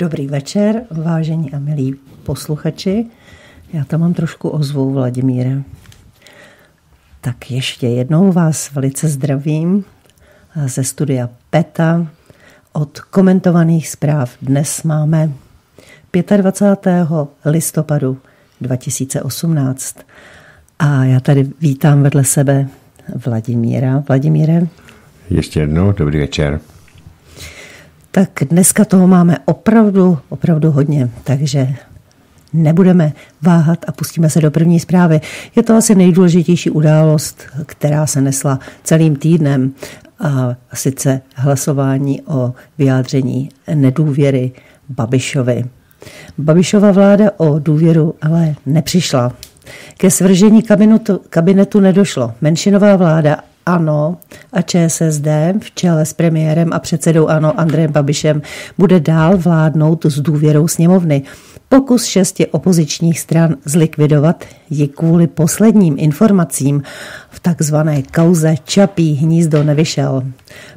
Dobrý večer, vážení a milí posluchači. Já tam mám trošku ozvu, Vladimíre. Tak ještě jednou vás velice zdravím ze studia Beta. Od komentovaných zpráv dnes máme 25. listopadu 2018. A já tady vítám vedle sebe Vladimíra. Vladimíre. Ještě jednou, dobrý večer. Tak dneska toho máme opravdu hodně, takže nebudeme váhat a pustíme se do první zprávy. Je to asi nejdůležitější událost, která se nesla celým týdnem, a sice hlasování o vyjádření nedůvěry Babišovi. Babišova vláda o důvěru ale nepřišla. Ke svržení kabinetu nedošlo. Menšinová vláda ANO a ČSSD v čele s premiérem a předsedou ANO Andrejem Babišem bude dál vládnout s důvěrou sněmovny. Pokus 6 opozičních stran zlikvidovat ji kvůli posledním informacím v takzvané kauze Čapí hnízdo nevyšel.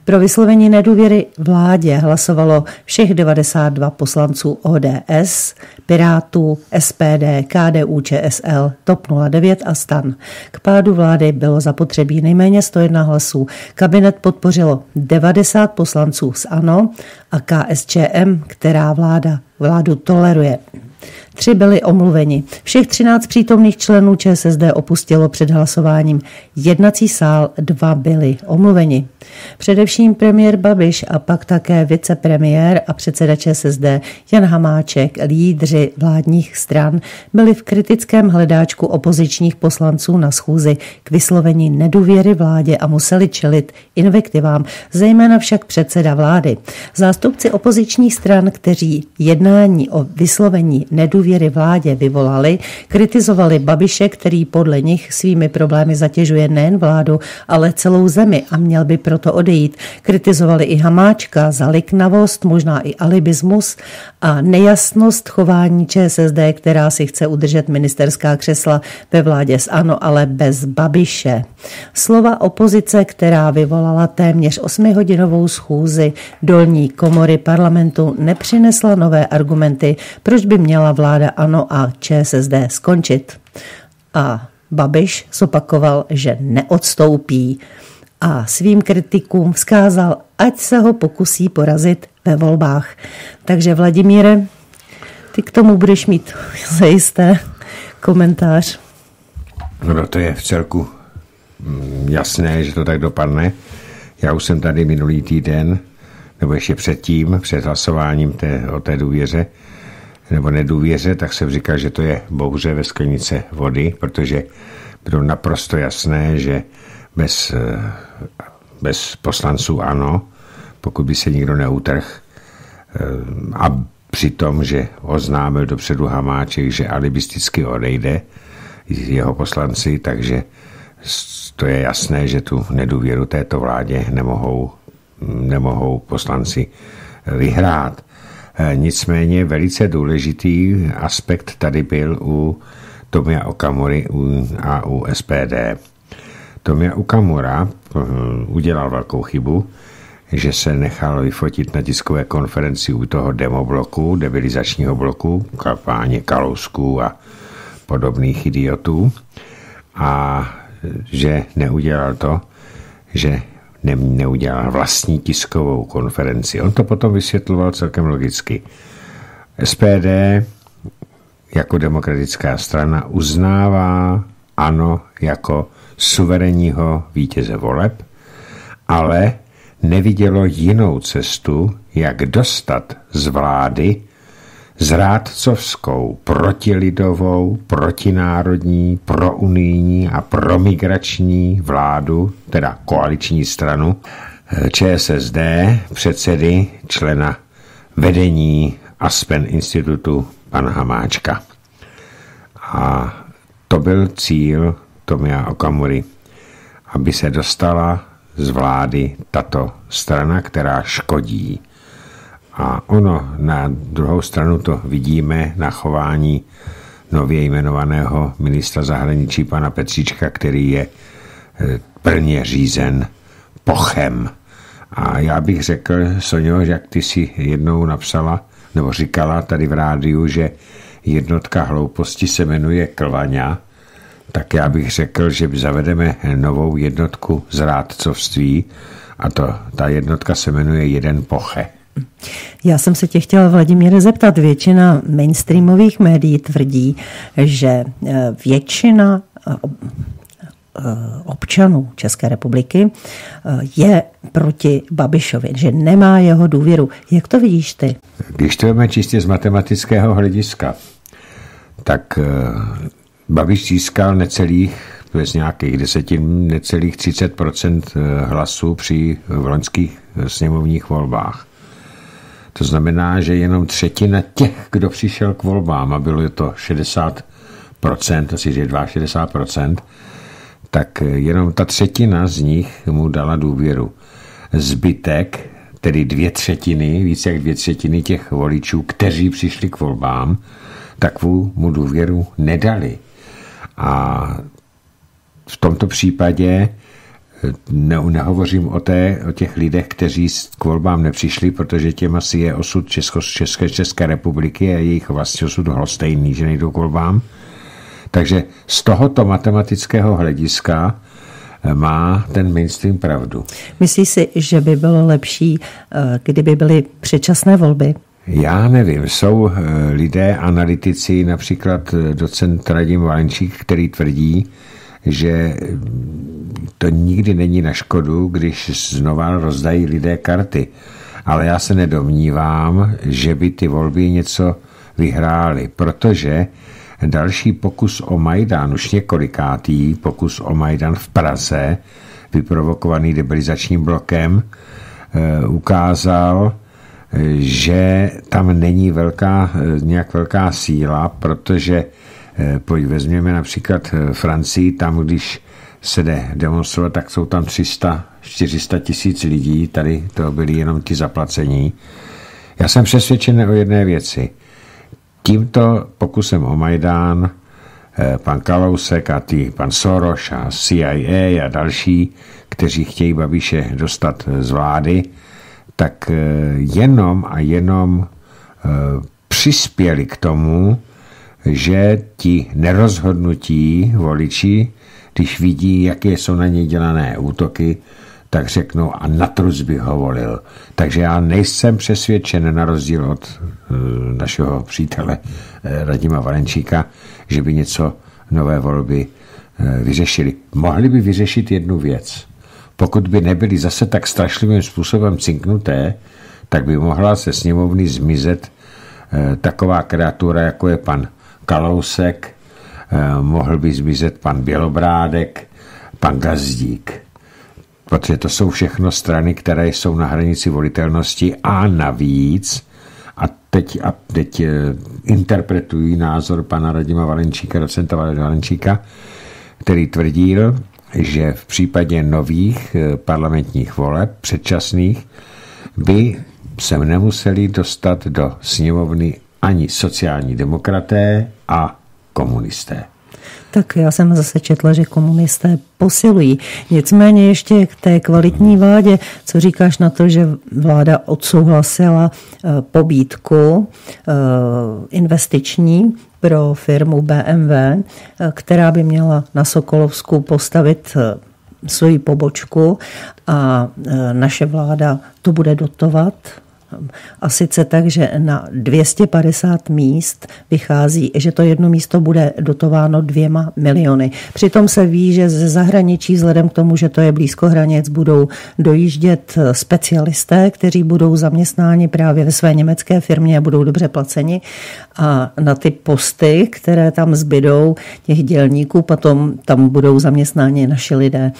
Pro vyslovení nedůvěry vládě hlasovalo všech 92 poslanců ODS, Pirátů, SPD, KDU, ČSL, TOP 09 a STAN. K pádu vlády bylo zapotřebí nejméně 101 hlasů. Kabinet podpořilo 90 poslanců z ANO a KSČM, která vládu toleruje. 3 byli omluveni. Všech 13 přítomných členů ČSSD opustilo před hlasováním jednací sál, 2 byli omluveni. Především premiér Babiš a pak také vicepremiér a předseda ČSSD Jan Hamáček, lídři vládních stran, byli v kritickém hledáčku opozičních poslanců na schůzi k vyslovení nedůvěry vládě a museli čelit invektivám, zejména však předseda vlády. Zástupci opozičních stran, kteří jednání o vyslovení nedůvěry vládě vyvolali, kritizovali Babiše, který podle nich svými problémy zatěžuje nejen vládu, ale celou zemi a měl by proto odejít. Kritizovali i Hamáčka za liknavost, možná i alibismus a nejasnost chování ČSSD, která si chce udržet ministerská křesla ve vládě s ANO, ale bez Babiše. Slova opozice, která vyvolala téměř 8hodinovou schůzi dolní komory parlamentu, nepřinesla nové argumenty, proč by měla vláda ANO a ČSSD skončit. A Babiš zopakoval, že neodstoupí a svým kritikům vzkázal, ať se ho pokusí porazit ve volbách. Takže Vladimíre, ty k tomu budeš mít zajisté komentář. No to je v celku jasné, že to tak dopadne. Já už jsem tady minulý týden, nebo ještě předtím, před hlasováním o té důvěře, nebo nedůvěře, tak jsem říkal, že to je bouře ve sklenice vody, protože bylo naprosto jasné, že bez poslanců ANO, pokud by se nikdo neutrhl, a přitom, že oznámil dopředu Hamáček, že alibisticky odejde jeho poslanci, takže to je jasné, že tu nedůvěru této vládě nemohou poslanci vyhrát. Nicméně velice důležitý aspekt tady byl u Tomia Okamury a u SPD. Tomio Okamura udělal velkou chybu, že se nechal vyfotit na tiskové konferenci u toho demobloku, debilizačního bloku, kampáně Kalousků a podobných idiotů, a že neudělal to, že neudělal vlastní tiskovou konferenci. On to potom vysvětloval celkem logicky. SPD jako demokratická strana uznává ANO jako suverénního vítěze voleb, ale nevidělo jinou cestu, jak dostat z vlády zrádcovskou, protilidovou, protinárodní, prounijní a promigrační vládu, teda koaliční stranu ČSSD, předsedy, člena vedení Aspen institutu pana Hamáčka. A to byl cíl Tomia Okamury, aby se dostala z vlády tato strana, která škodí. A ono, na druhou stranu to vidíme na chování nově jmenovaného ministra zahraničí pana Petřička, který je plně řízen pochem. A já bych řekl, Soňo, jak ty si jednou napsala nebo říkala tady v rádiu, že jednotka hlouposti se jmenuje Klvaňa, tak já bych řekl, že zavedeme novou jednotku zrádcovství a to, ta jednotka se jmenuje Jeden Poche. Já jsem se tě chtěla, Vladimíre, zeptat. Většina mainstreamových médií tvrdí, že většina občanů České republiky je proti Babišovi, že nemá jeho důvěru. Jak to vidíš ty? Když to jdeme čistě z matematického hlediska, tak Babiš získal necelých 30% hlasů při loňských sněmovních volbách. To znamená, že jenom třetina těch, kdo přišel k volbám, a bylo to 60%, asi že 62%, tak jenom ta třetina z nich mu dala důvěru. Zbytek, tedy více jak 2/3 těch voličů, kteří přišli k volbám, tak mu důvěru nedali. A v tomto případě nehovořím o těch lidech, kteří k volbám nepřišli, protože těm asi je osud České republiky a jejich vlastní osud lhostejný, že nejdou k volbám. Takže z tohoto matematického hlediska má ten mainstream pravdu. Myslíš si, že by bylo lepší, kdyby byly předčasné volby? Já nevím. Jsou lidé, analytici, například docent Radim Valenčík, který tvrdí, že to nikdy není na škodu, když znova rozdají lidé karty. Ale já se nedomnívám, že by ty volby něco vyhrály, protože další pokus o Majdan, už několikátý pokus o Majdan v Praze, vyprovokovaný debilizačním blokem, ukázal, že tam není nějak velká síla, protože vezměme například Francii, tam když se jde demonstrovat, tak jsou tam 300-400 tisíc lidí, tady to byli jenom ti zaplacení. Já jsem přesvědčen o jedné věci. Tímto pokusem o Majdán pan Kalousek a pan Soros a CIA a další, kteří chtějí Babiše dostat z vlády, tak jenom a jenom přispěli k tomu, že ti nerozhodnutí voliči, když vidí, jaké jsou na něj dělané útoky, tak řeknou, a na truc bych ho volil. Takže já nejsem přesvědčen, na rozdíl od našeho přítele Radima Valenčíka, že by něco nové volby vyřešili. Mohli by vyřešit jednu věc. Pokud by nebyly zase tak strašlivým způsobem cinknuté, tak by mohla se sněmovny zmizet taková kreatura, jako je pan Kalousek, mohl by zmizet pan Bělobrádek, pan Gazdík. Protože to jsou všechno strany, které jsou na hranici volitelnosti a navíc, a teď interpretují názor pana Radima Valenčíka, docenta Valenčíka, který tvrdil, že v případě nových parlamentních voleb, předčasných, by se nemuseli dostat do sněmovny ani sociální demokraté a komunisté. Tak já jsem zase četla, že komunisté posilují. Nicméně ještě k té kvalitní vládě, co říkáš na to, že vláda odsouhlasila pobídku investiční pro firmu BMW, která by měla na Sokolovsku postavit svoji pobočku a naše vláda to bude dotovat? A sice tak, že na 250 míst vychází, že to jedno místo bude dotováno 2 miliony. Přitom se ví, že ze zahraničí, vzhledem k tomu, že to je blízko hranic, budou dojíždět specialisté, kteří budou zaměstnáni právě ve své německé firmě a budou dobře placeni. A na ty posty, které tam zbydou těch dělníků, potom tam budou zaměstnáni naši lidé.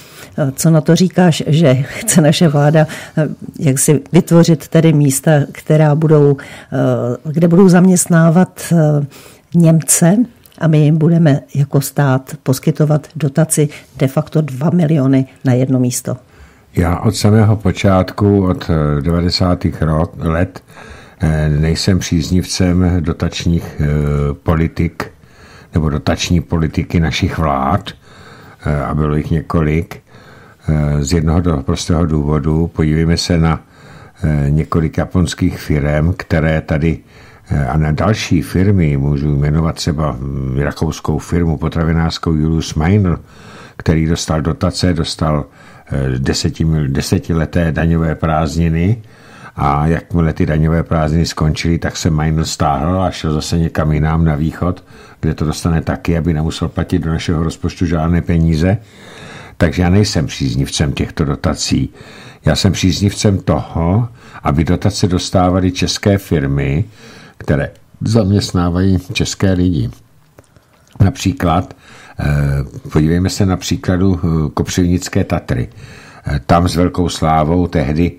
Co na to říkáš, že chce naše vláda jak si vytvořit tedy míst, kde budou zaměstnávat Němce a my jim budeme jako stát poskytovat dotaci de facto 2 miliony na jedno místo. Já od samého počátku, od 90. let, nejsem příznivcem dotačních politik nebo dotační politiky našich vlád a bylo jich několik z jednoho prostého důvodu. Podívejme se na několik japonských firm, které tady a na další firmy, můžu jmenovat třeba rakouskou firmu potravinářskou Julius Meinl, který dostal dotace, dostal desetileté daňové prázdniny, a jakmile ty daňové prázdniny skončily, tak se Meinl stáhl a šel zase někam jinam na východ, kde to dostane taky, aby nemusel platit do našeho rozpočtu žádné peníze. Takže já nejsem příznivcem těchto dotací. Já jsem příznivcem toho, aby dotace dostávaly české firmy, které zaměstnávají české lidi. Například, podívejme se na příkladu Kopřivnické Tatry. Tam s velkou slávou tehdy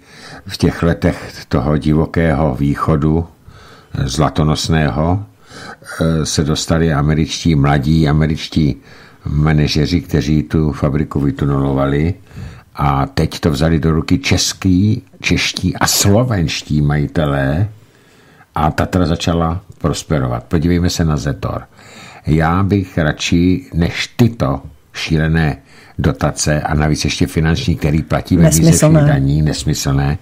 v těch letech toho divokého východu zlatonosného se dostali mladí američtí manažeři, kteří tu fabriku vytunelovali, a teď to vzali do ruky čeští a slovenští majitelé a Tatra začala prosperovat. Podívejme se na Zetor. Já bych radši než tyto šílené dotace a navíc ještě finanční, který platíme výzečných daní, nesmyslné,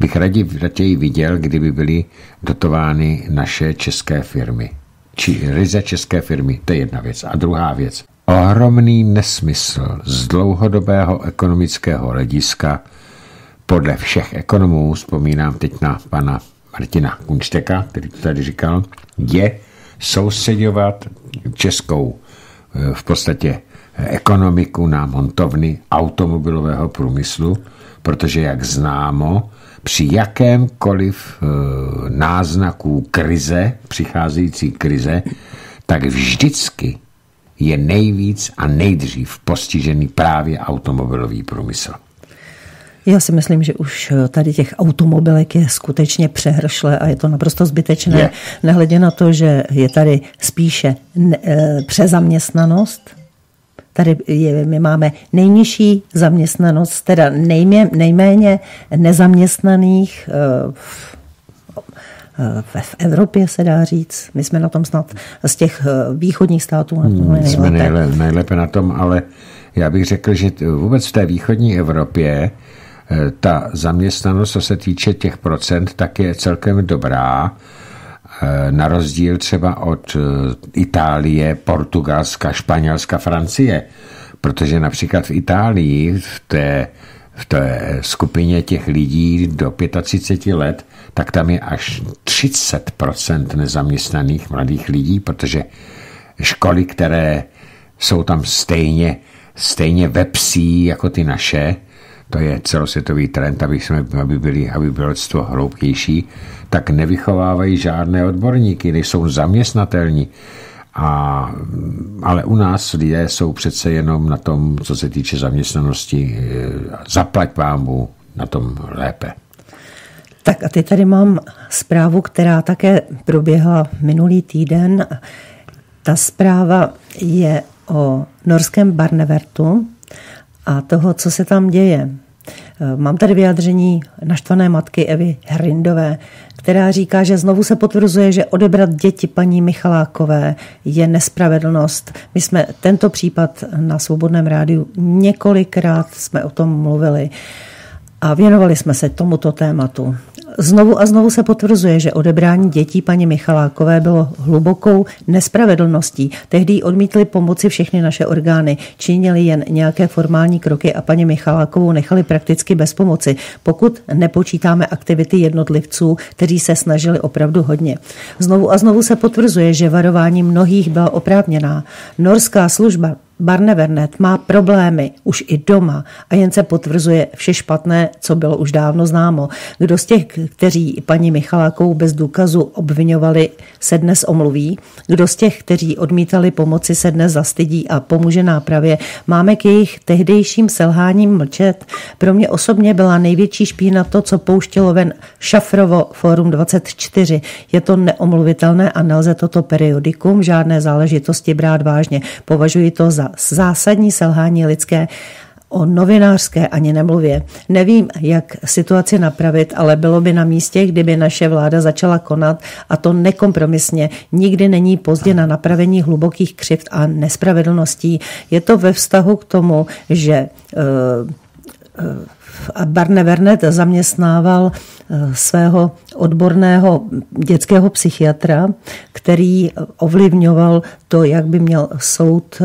bych raději viděl, kdyby byly dotovány naše české firmy. Či ryze české firmy, to je jedna věc. A druhá věc. Ohromný nesmysl z dlouhodobého ekonomického hlediska podle všech ekonomů, vzpomínám teď na pana Martina Kunšteka, který to tady říkal, je soustředovat českou v podstatě ekonomiku na montovny automobilového průmyslu, protože, jak známo, při jakémkoliv náznaku krize, přicházející krize, tak vždycky je nejvíc a nejdřív postižený právě automobilový průmysl. Já si myslím, že už tady těch automobilek je skutečně přehršle a je to naprosto zbytečné. Nehledě na to, že je tady spíše přezaměstnanost. Tady my máme nejnižší zaměstnanost, teda nejméně nezaměstnaných v Evropě, se dá říct. My jsme na tom snad z těch východních států na tom nejlépe. Jsme nejlépe na tom, ale já bych řekl, že vůbec v té východní Evropě ta zaměstnanost, co se týče těch procent, tak je celkem dobrá. Na rozdíl třeba od Itálie, Portugalska, Španělska, Francie. Protože například v Itálii v té skupině těch lidí do 35 let, tak tam je až 30% nezaměstnaných mladých lidí, protože školy, které jsou tam stejně vepsí jako ty naše, to je celosvětový trend, aby bylo lidstvo hloupější, tak nevychovávají žádné odborníky, nejsou zaměstnatelní. Ale u nás lidé jsou přece jenom na tom, co se týče zaměstnanosti, zaplať pámu, na tom lépe. Tak a teď tady mám zprávu, která také proběhla minulý týden. Ta zpráva je o norském Barnevertu a toho, co se tam děje. Mám tady vyjádření naštvané matky Evy Hrindové, která říká, že znovu se potvrzuje, že odebrat děti paní Michalákové je nespravedlnost. My jsme tento případ na Svobodném rádiu několikrát jsme o tom mluvili a věnovali jsme se tomuto tématu. Znovu a znovu se potvrzuje, že odebrání dětí paní Michalákové bylo hlubokou nespravedlností. Tehdy jí odmítli pomoci všechny naše orgány, činili jen nějaké formální kroky a paní Michalákovou nechali prakticky bez pomoci, pokud nepočítáme aktivity jednotlivců, kteří se snažili opravdu hodně. Znovu a znovu se potvrzuje, že varování mnohých byla oprávněná. Norská služba Barnevernet má problémy už i doma a jen se potvrzuje vše špatné, co bylo už dávno známo. Kdo z těch, kteří paní Michalákovou bez důkazu obviňovali, se dnes omluví? Kdo z těch, kteří odmítali pomoci, se dnes zastydí a pomůže nápravě? Máme k jejich tehdejším selháním mlčet? Pro mě osobně byla největší špína to, co pouštělo ven Šafrovo Fórum 24. Je to neomluvitelné a nelze toto periodikum žádné záležitosti brát vážně. Považuji to za zásadní selhání lidské, o novinářské ani nemluvě. Nevím, jak situaci napravit, ale bylo by na místě, kdyby naše vláda začala konat, a to nekompromisně. Nikdy není pozdě na napravení hlubokých křivd a nespravedlností. Je to ve vztahu k tomu, že Barnevernet zaměstnával svého odborného dětského psychiatra, který ovlivňoval to, jak by měl soud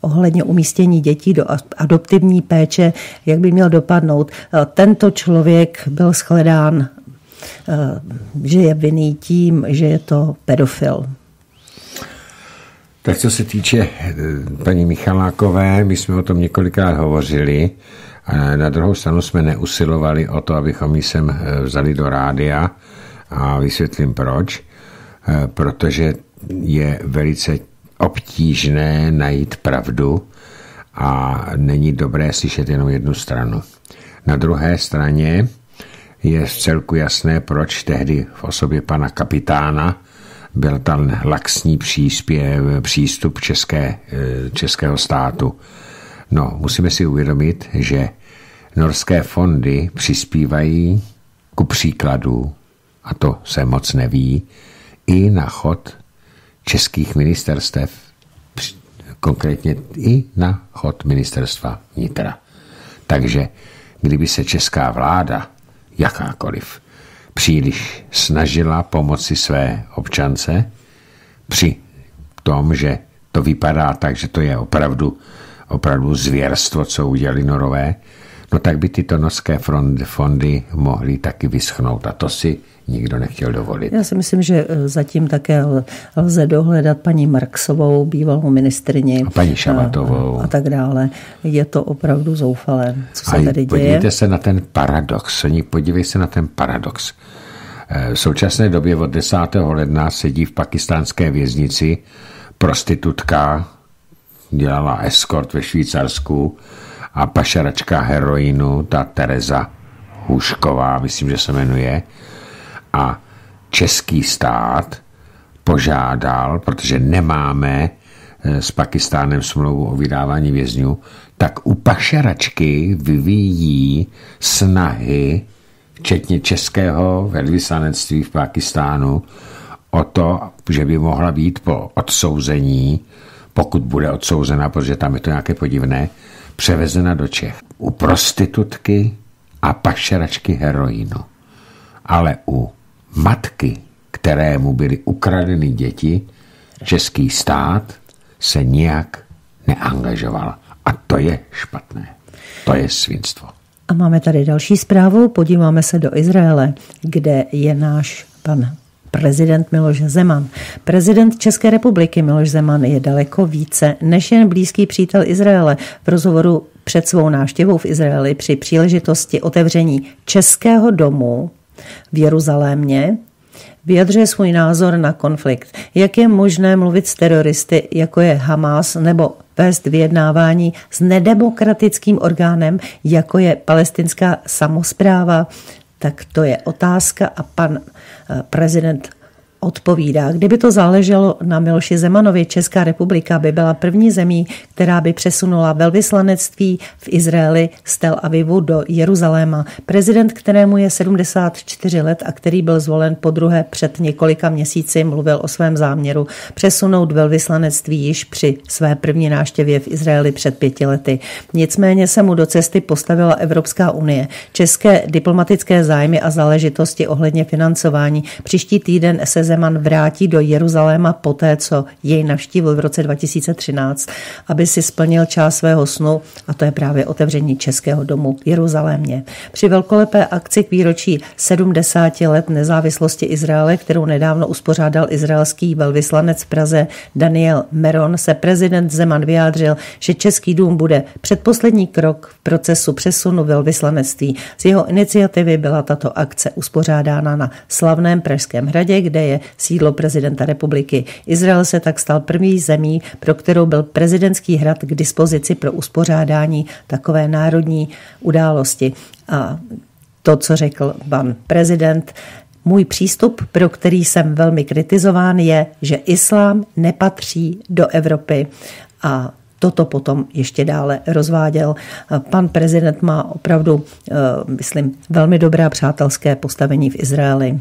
ohledně umístění dětí do adoptivní péče, jak by měl dopadnout. Tento člověk byl shledán, že je vinný tím, že je to pedofil. Tak co se týče paní Michalákové, my jsme o tom několikrát hovořili a na druhou stranu jsme neusilovali o to, abychom ji sem vzali do rádia a vysvětlím proč, protože je velice obtížné najít pravdu a není dobré slyšet jenom jednu stranu. Na druhé straně je vcelku jasné, proč tehdy v osobě pana kapitána byl ten laxní přístup českého státu. No, musíme si uvědomit, že norské fondy přispívají ku příkladu, a to se moc neví, i na chod českých ministerstev, konkrétně i na chod ministerstva vnitra. Takže kdyby se česká vláda, jakákoliv, příliš snažila pomoci své občance při tom, že to vypadá tak, že to je opravdu zvěrstvo, co udělali Norové, no tak by tyto norské fondy mohly taky vyschnout a to si nikdo nechtěl dovolit. Já si myslím, že zatím také lze dohledat paní Marksovou, bývalou ministryni, paní Šabatovou a tak dále. Je to opravdu zoufalé, co se tady děje. Podívejte se na ten paradox. V současné době od 10. ledna sedí v pakistánské věznici prostitutka, dělala eskort ve Švýcarsku, a pašeračka heroinu, ta Tereza Hušková, myslím, že se jmenuje. A český stát požádal, protože nemáme s Pakistánem smlouvu o vydávání vězňů, tak u pašeračky vyvíjí snahy, včetně českého velvyslanectví v Pakistánu, o to, že by mohla být po odsouzení, pokud bude odsouzena, protože tam je to nějaké podivné, převezena do Čech. U prostitutky a pašeračky heroinu. Ale u matky, kterému byly ukradeny děti, český stát se nijak neangažoval. A to je špatné. To je svinstvo. A máme tady další zprávu. Podíváme se do Izraele, kde je náš pan prezident Miloš Zeman. Prezident České republiky Miloš Zeman je daleko více než jen blízký přítel Izraele. V rozhovoru před svou návštěvou v Izraeli při příležitosti otevření Českého domu v Jeruzalémě vyjadřuje svůj názor na konflikt. Jak je možné mluvit s teroristy, jako je Hamas, nebo vést vyjednávání s nedemokratickým orgánem, jako je palestinská samospráva? Tak to je otázka a pan prezident odpovídá. Kdyby to záleželo na Miloši Zemanovi, Česká republika by byla první zemí, která by přesunula velvyslanectví v Izraeli z Tel Avivu do Jeruzaléma. Prezident, kterému je 74 let a který byl zvolen podruhé před několika měsíci, mluvil o svém záměru přesunout velvyslanectví již při své první návštěvě v Izraeli před 5 lety. Nicméně se mu do cesty postavila Evropská unie. České diplomatické zájmy a záležitosti ohledně financování. Příští týden se Zeman vrátí do Jeruzaléma poté, co jej navštívil v roce 2013, aby si splnil část svého snu, a to je právě otevření Českého domu v Jeruzalémě. Při velkolepé akci k výročí 70 let nezávislosti Izraele, kterou nedávno uspořádal izraelský velvyslanec v Praze Daniel Meron, se prezident Zeman vyjádřil, že Český dům bude předposlední krok v procesu přesunu velvyslanectví. Z jeho iniciativy byla tato akce uspořádána na slavném Pražském hradě, kde je sídlo prezidenta republiky. Izrael se tak stal první zemí, pro kterou byl prezidentský hrad k dispozici pro uspořádání takové národní události. A to, co řekl pan prezident, můj přístup, pro který jsem velmi kritizován, je, že islám nepatří do Evropy. A toto potom ještě dále rozváděl. Pan prezident má opravdu, myslím, velmi dobré přátelské postavení v Izraeli.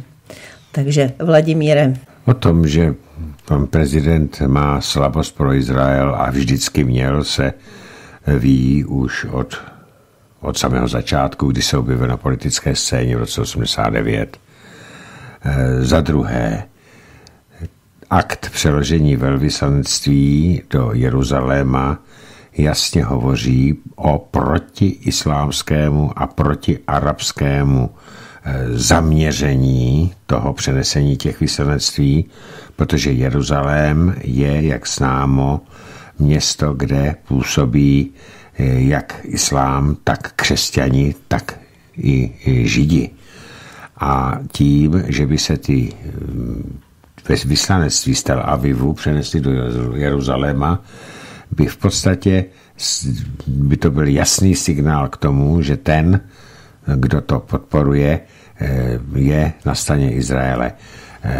Takže, Vladimíre. O tom, že pan prezident má slabost pro Izrael a vždycky měl, se ví už od od samého začátku, kdy se objevil na politické scéně v roce 89. Za druhé, akt přeložení velvyslanectví do Jeruzaléma jasně hovoří o protiislámskému a protiarabskému zaměření toho přenesení těch vyslanectví, protože Jeruzalém je, jak známo, město, kde působí jak islám, tak křesťani, tak i židi. A tím, že by se ty vyslanectví z Tel Avivu přenesli do Jeruzaléma, by v podstatě by to byl jasný signál k tomu, že ten, kdo to podporuje, je na straně Izraele.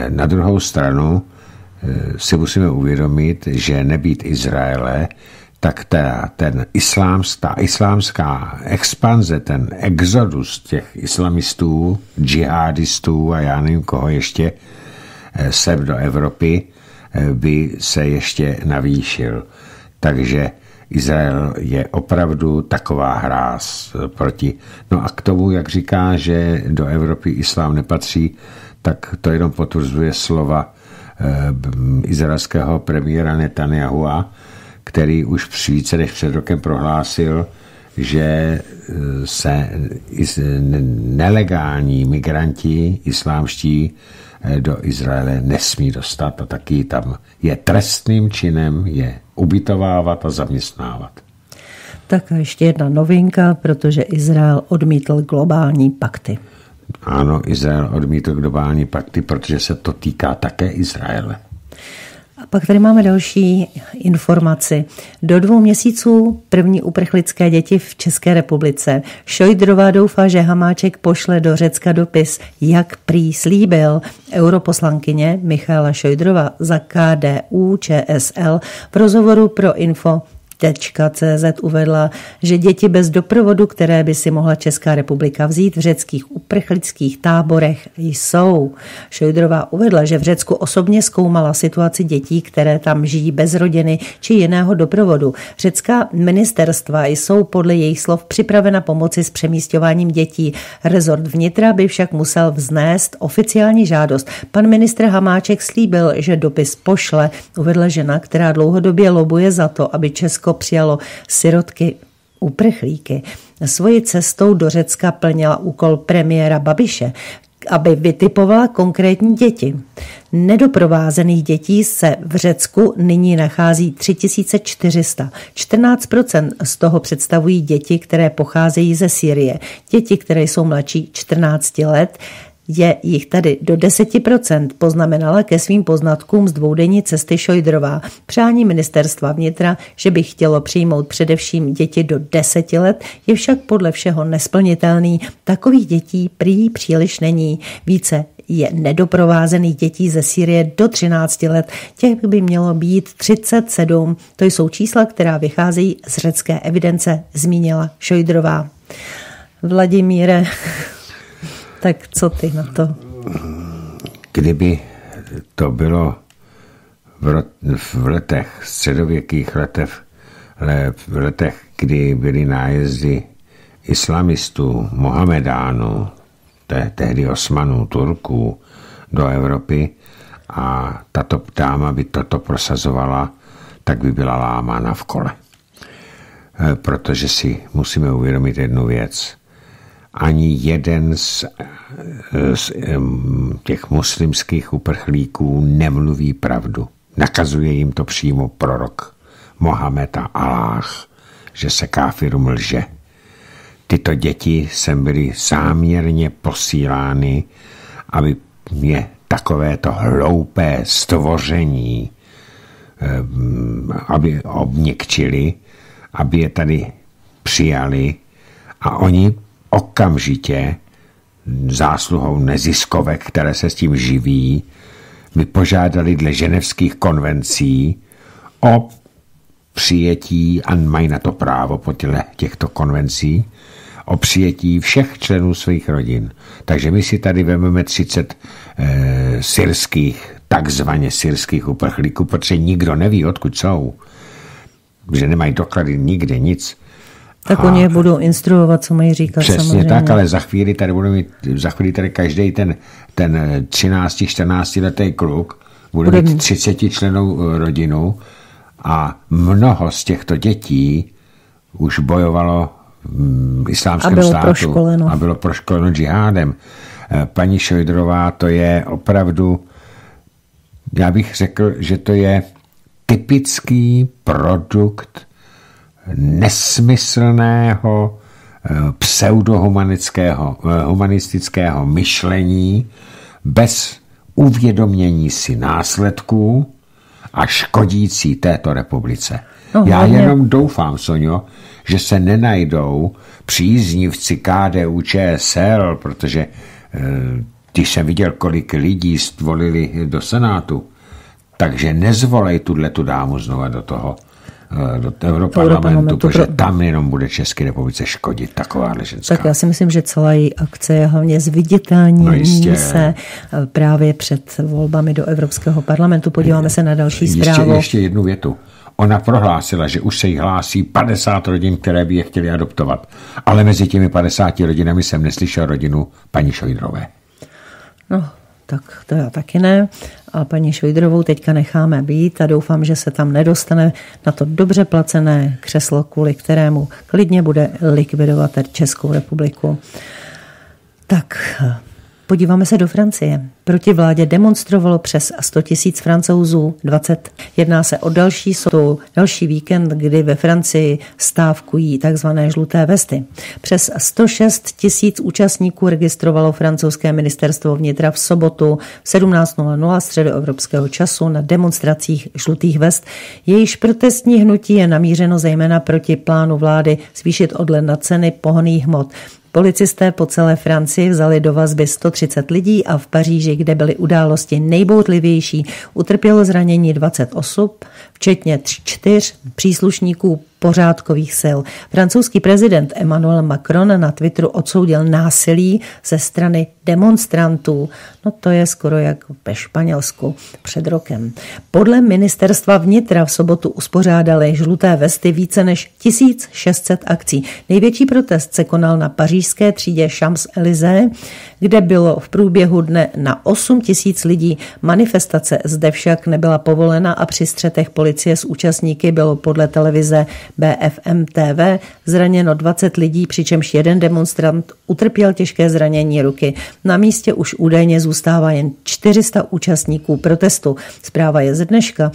Na druhou stranu si musíme uvědomit, že nebýt Izraele, tak ta islámská expanze, ten exodus těch islamistů, džihadistů a já nevím koho ještě sem do Evropy by se ještě navýšil. Takže Izrael je opravdu taková hráz proti. No a k tomu, jak říká, že do Evropy islám nepatří, tak to jenom potvrzuje slova izraelského premiéra Netanyahua, který už více než před rokem prohlásil, že se nelegální migranti islámští do Izraele nesmí dostat a taky tam je trestným činem je ubytovávat a zaměstnávat. Tak a ještě jedna novinka, protože Izrael odmítl globální pakty. Ano, Izrael odmítl globální pakty, protože se to týká také Izraele. A pak tady máme další informaci. Do 2 měsíců první uprchlické děti v České republice. Šojdrová doufá, že Hamáček pošle do Řecka dopis, jak prý slíbil. Europoslankyně Michaela Šojdrová za KDU ČSL v rozhovoru pro info.cz uvedla, že děti bez doprovodu, které by si mohla Česká republika vzít v řeckých uprchlických táborech, jsou. Šojdrová uvedla, že v Řecku osobně zkoumala situaci dětí, které tam žijí bez rodiny či jiného doprovodu. Řecká ministerstva jsou podle jejich slov připravena pomoci s přemísťováním dětí. Rezort vnitra by však musel vznést oficiální žádost. Pan ministr Hamáček slíbil, že dopis pošle, uvedla žena, která dlouhodobě lobuje za to, aby Česko přijalo sirotky uprchlíky. Svoji cestou do Řecka plnila úkol premiéra Babiše, aby vytipovala konkrétní děti. Nedoprovázených dětí se v Řecku nyní nachází 3400. 14% z toho představují děti, které pocházejí ze Sýrie. Děti, které jsou mladší 14 let, je jich tady do 10%, poznamenala ke svým poznatkům z dvoudenní cesty Šojdrová. Přání ministerstva vnitra, že by chtělo přijmout především děti do 10 let, je však podle všeho nesplnitelný. Takových dětí prý příliš není. Více je nedoprovázených dětí ze Sýrie do 13 let. Těch by mělo být 37. To jsou čísla, která vycházejí z řecké evidence, zmínila Šojdrová. Vladimíre, tak co ty na to? Kdyby to bylo v letech, středověkých letech, kdy byly nájezdy islamistů, Mohamedánů, tehdy Osmanů, Turků do Evropy a tato dáma by toto prosazovala, tak by byla lámána v kole. Protože si musíme uvědomit jednu věc. Ani jeden z těch muslimských uprchlíků nemluví pravdu. Nakazuje jim to přímo prorok Mohamed a Alláh, že se káfirům lže. Tyto děti sem byly záměrně posílány, aby je takovéto hloupé stvoření, aby obměkčili, aby je tady přijali a oni okamžitě zásluhou neziskovek, které se s tím živí, vypožádali dle ženevských konvencí o přijetí, a mají na to právo podle těchto konvencí, o přijetí všech členů svých rodin. Takže my si tady vezmeme 30 takzvaně syrských uprchlíků, protože nikdo neví, odkud jsou, že nemají doklady nikde nic. Tak oni je budou instruovat, co mají říkat. Přesně samozřejmě. Tak, ale za chvíli tady budou mít, za chvíli tady každý ten 13-14 letý kluk bude mít 30 členů rodinu a mnoho z těchto dětí už bojovalo v islámském státu proškoleno. A bylo proškoleno džihádem. Paní Šojdrová, to je opravdu, já bych řekl, že to je typický produkt nesmyslného pseudohumanistického myšlení bez uvědomění si následků a škodící této republice. Já jenom doufám, Soňo, že se nenajdou příznivci KDU ČSL, protože když jsem viděl, kolik lidí stvolili do Senátu, takže nezvolej tu dámu znova do Europarlamentu, protože tam jenom bude České republice škodit takováhle ženská. Tak já si myslím, že celá její akce je hlavně zviditelnění se právě před volbami do Evropského parlamentu. Podíváme se na další zprávu. Ještě jednu větu. Ona prohlásila, že už se jí hlásí 50 rodin, které by je chtěli adoptovat. Ale mezi těmi 50 rodinami jsem neslyšel rodinu paní Šojdrové. No, tak to já taky ne. A paní Šojdrovou teďka necháme být a doufám, že se tam nedostane na to dobře placené křeslo, kvůli kterému klidně bude likvidovat Českou republiku. Tak podíváme se do Francie. Proti vládě demonstrovalo přes 100 000 Francouzů, 20. Jedná se o další víkend, kdy ve Francii stávkují tzv. Žluté vesty. Přes 106 000 účastníků registrovalo francouzské ministerstvo vnitra v sobotu v 17:00 středoevropského času na demonstracích žlutých vest. Jejíž protestní hnutí je namířeno zejména proti plánu vlády zvýšit od ledna ceny pohonných hmot. Policisté po celé Francii vzali do vazby 130 lidí a v Paříži, kde byly události nejboutlivější, utrpělo zranění 20 osob, včetně 4 příslušníků pořádkových sil. Francouzský prezident Emmanuel Macron na Twitteru odsoudil násilí ze strany demonstrantů. No to je skoro jak ve Španělsku před rokem. Podle ministerstva vnitra v sobotu uspořádaly žluté vesty více než 1600 akcí. Největší protest se konal na pařížské třídě Champs-Élysées, kde bylo v průběhu dne na 8 000 lidí. Manifestace zde však nebyla povolena a při střetech policie s účastníky bylo podle televize BFM TV zraněno 20 lidí, přičemž jeden demonstrant utrpěl těžké zranění ruky. Na místě už údajně zůstává jen 400 účastníků protestu. Zpráva je ze dneška.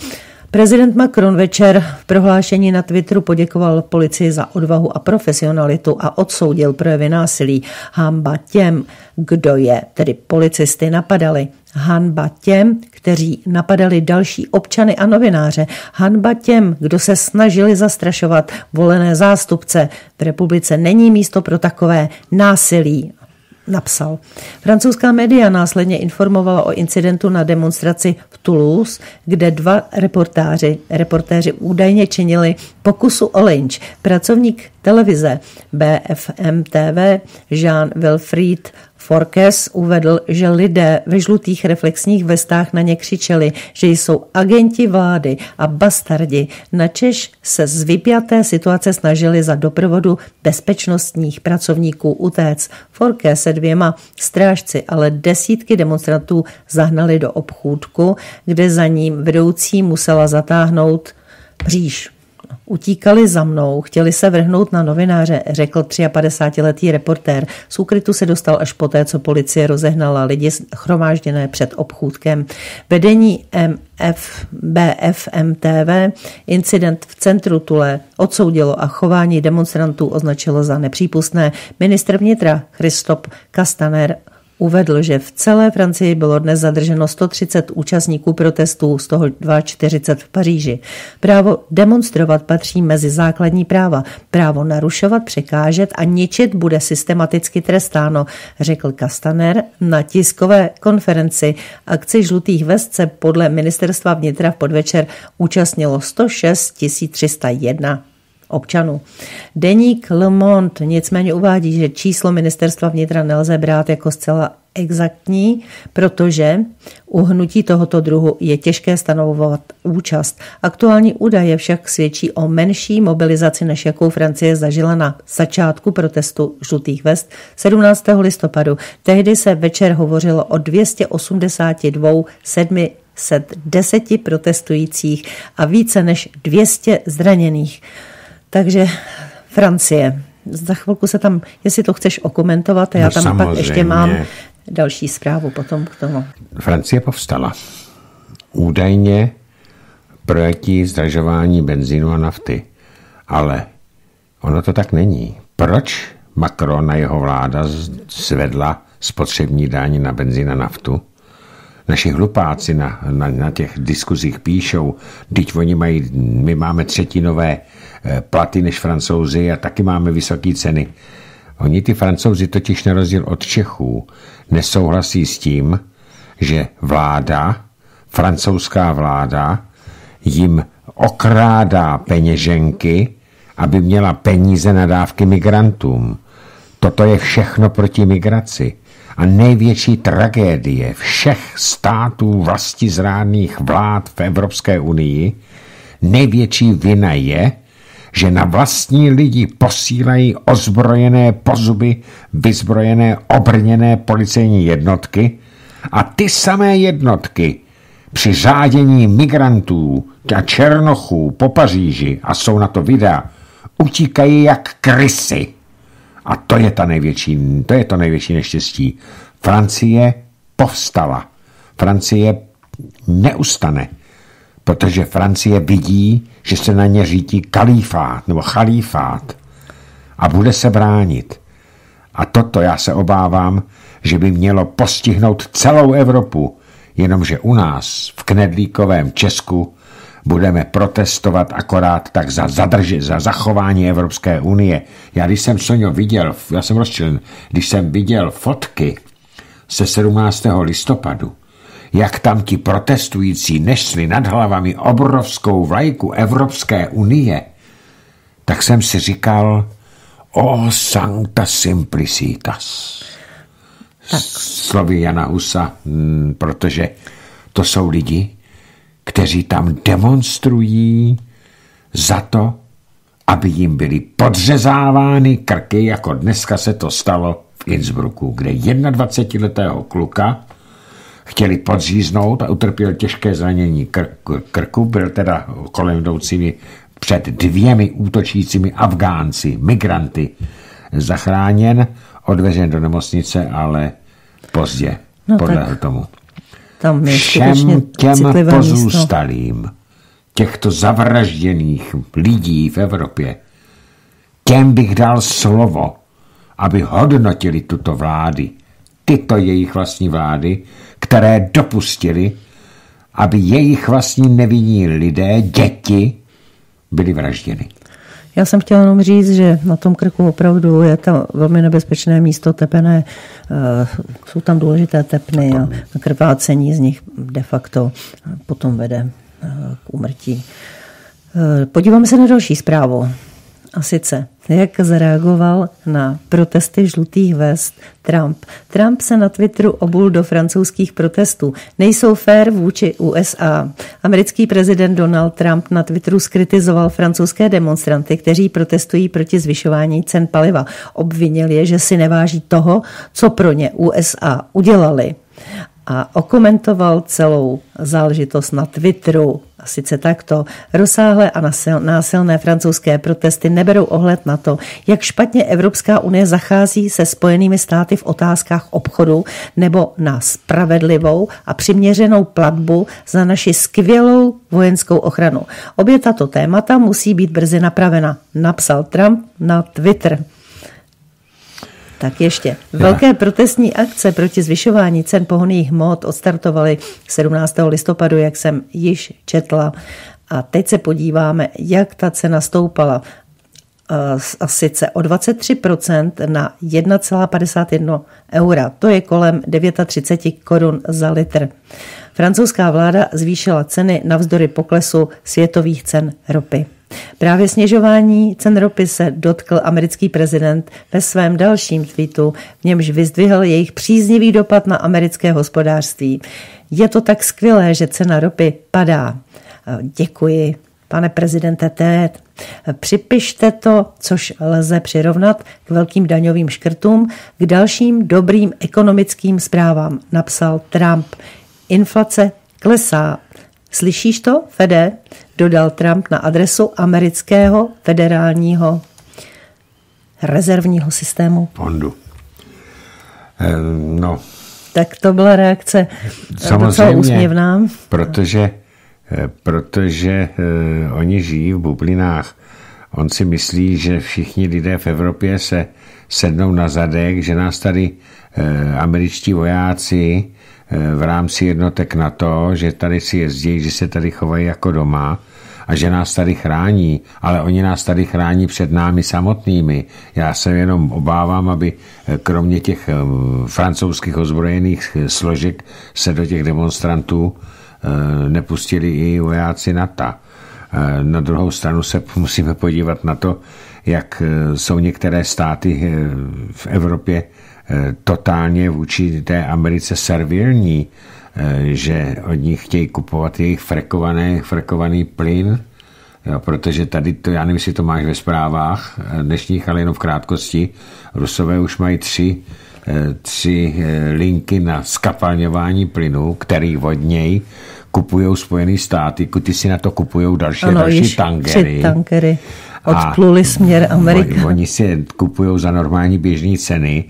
Prezident Macron večer v prohlášení na Twitteru poděkoval policii za odvahu a profesionalitu a odsoudil projevy násilí. Hanba těm, kdo je, tedy policisty, napadali. Hanba těm, kteří napadali další občany a novináře. Hanba těm, kdo se snažili zastrašovat volené zástupce. V republice není místo pro takové násilí, napsal. Francouzská média následně informovala o incidentu na demonstraci v Toulouse, kde 2 reportéři údajně činili pokusu o lynč. Pracovník televize BFM TV Jean-Wilfried Forkes uvedl, že lidé ve žlutých reflexních vestách na ně křičeli, že jsou agenti vlády a bastardi. Načež se z vypjaté situace snažili za doprovodu bezpečnostních pracovníků utéct. Forkes se 2 strážci, ale desítky demonstrantů zahnali do obchůdku, kde za ním vedoucí musela zatáhnout bříš. Utíkali za mnou, chtěli se vrhnout na novináře, řekl 53-letý reportér. Z úkrytu se dostal až poté, co policie rozehnala lidi shromážděné před obchůdkem. Vedení BFM TV incident v centru Tule odsoudilo a chování demonstrantů označilo za nepřípustné. Ministr vnitra Christophe Castaner uvedl, že v celé Francii bylo dnes zadrženo 130 účastníků protestů, z toho 42 v Paříži. Právo demonstrovat patří mezi základní práva. Právo narušovat, překážet a ničit bude systematicky trestáno, řekl Castaner na tiskové konferenci. Akci žlutých vest se podle ministerstva vnitra v podvečer účastnilo 106 301 občanů. Deník Le Monde nicméně uvádí, že číslo ministerstva vnitra nelze brát jako zcela exaktní, protože u hnutí tohoto druhu je těžké stanovovat účast. Aktuální údaje však svědčí o menší mobilizaci, než jakou Francie zažila na začátku protestu žlutých vest 17. listopadu. Tehdy se večer hovořilo o 282 710 protestujících a více než 200 zraněných. Takže Francie. Za chvilku se tam, jestli to chceš okomentovat, a já tam samozřejmě pak ještě mám další zprávu potom k tomu. Francie povstala. Údajně proti zdražování benzínu a nafty. Ale ono to tak není. Proč Macron a jeho vláda svedla spotřební daň na benzín a naftu? Naši hlupáci na těch diskuzích píšou, teď oni mají, my máme třetinové platy než Francouzi a taky máme vysoké ceny. Oni ty Francouzi totiž na rozdíl od Čechů nesouhlasí s tím, že vláda, francouzská vláda, jim okrádá peněženky, aby měla peníze na dávky migrantům. Toto je všechno proti migraci. A největší tragédie všech států vlastizrádných vlád v Evropské unii, největší vina je, že na vlastní lidi posílají ozbrojené pozuby, vyzbrojené, obrněné policejní jednotky a ty samé jednotky při řádění migrantů a černochů po Paříži, a jsou na to videa, utíkají jak krysy. A to je to největší neštěstí. Francie povstala. Francie neustane, protože Francie vidí, že se na ně řítí chalífát a bude se bránit. A toto já se obávám, že by mělo postihnout celou Evropu, jenomže u nás v knedlíkovém Česku budeme protestovat akorát tak za zachování Evropské unie. Já když jsem, Soňo, viděl, já jsem rozčilen, když jsem viděl fotky se 17. listopadu, jak tam ti protestující nesli nad hlavami obrovskou vlajku Evropské unie, tak jsem si říkal, o sancta simplicitas. Tak. Slovy Jana Husa, protože to jsou lidi, kteří tam demonstrují za to, aby jim byly podřezávány krky, jako dneska se to stalo v Innsbrucku, kde 21-letého kluka chtěli podříznout a utrpěl těžké zranění krku, byl teda kolem jdoucími před 2 útočícími Afgánci, migranty, zachráněn, odvežen do nemocnice, ale pozdě, podlehl tomu. Tam všem těm pozůstalým těchto zavražděných lidí v Evropě, těm bych dal slovo, aby hodnotili tyto jejich vlastní vlády, které dopustili, aby jejich vlastní nevinní lidé, děti, byli vražděni. Já jsem chtěla jenom říct, že na tom krku opravdu je tam velmi nebezpečné místo tepené, jsou tam důležité tepny a krvácení z nich de facto potom vede k úmrtí. Podíváme se na další zprávu. A sice, jak zareagoval na protesty žlutých vest Trump. Trump se na Twitteru obul do francouzských protestů. Nejsou fér vůči USA. Americký prezident Donald Trump na Twitteru zkritizoval francouzské demonstranty, kteří protestují proti zvyšování cen paliva. Obvinil je, že si neváží toho, co pro ně USA udělali. A okomentoval celou záležitost na Twitteru. A sice takto, rozsáhlé a násilné francouzské protesty neberou ohled na to, jak špatně Evropská unie zachází se Spojenými státy v otázkách obchodu nebo na spravedlivou a přiměřenou platbu za naši skvělou vojenskou ochranu. Obě tato témata musí být brzy napravena, napsal Trump na Twitter. Tak ještě. Velké protestní akce proti zvyšování cen pohonných hmot odstartovaly 17. listopadu, jak jsem již četla. A teď se podíváme, jak ta cena stoupala. A sice o 23% na 1,51 eura. To je kolem 39 korun za litr. Francouzská vláda zvýšila ceny navzdory poklesu světových cen ropy. Právě snižování cen ropy se dotkl americký prezident ve svém dalším tweetu, v němž vyzdvihl jejich příznivý dopad na americké hospodářství. Je to tak skvělé, že cena ropy padá. Děkuji, pane prezidente Ted. Připište to, což lze přirovnat k velkým daňovým škrtům, k dalším dobrým ekonomickým zprávám, napsal Trump. Inflace klesá. Slyšíš to, Fede? Dodal Trump na adresu amerického federálního rezervního systému. Fondu. No. Tak to byla reakce docela úsměvná. Protože oni žijí v bublinách. On si myslí, že všichni lidé v Evropě se sednou na zadek, že nás tady američtí vojáci v rámci jednotek NATO, že tady si jezdí, že se tady chovají jako doma a že nás tady chrání, ale oni nás tady chrání před námi samotnými. Já se jenom obávám, aby kromě těch francouzských ozbrojených složek se do těch demonstrantů nepustili i vojáci NATO. Na druhou stranu se musíme podívat na to, jak jsou některé státy v Evropě totálně vůči té Americe servilní, že od nich chtějí kupovat jejich frekovaný plyn, jo, protože tady, to, já nevím, jestli to máš ve zprávách dnešních, ale jenom v krátkosti, Rusové už mají tři linky na skapalňování plynu, který od něj kupují Spojené státy, ty si na to kupují další tankery. Odpluli směr Ameriky. Oni si kupují za normální běžné ceny,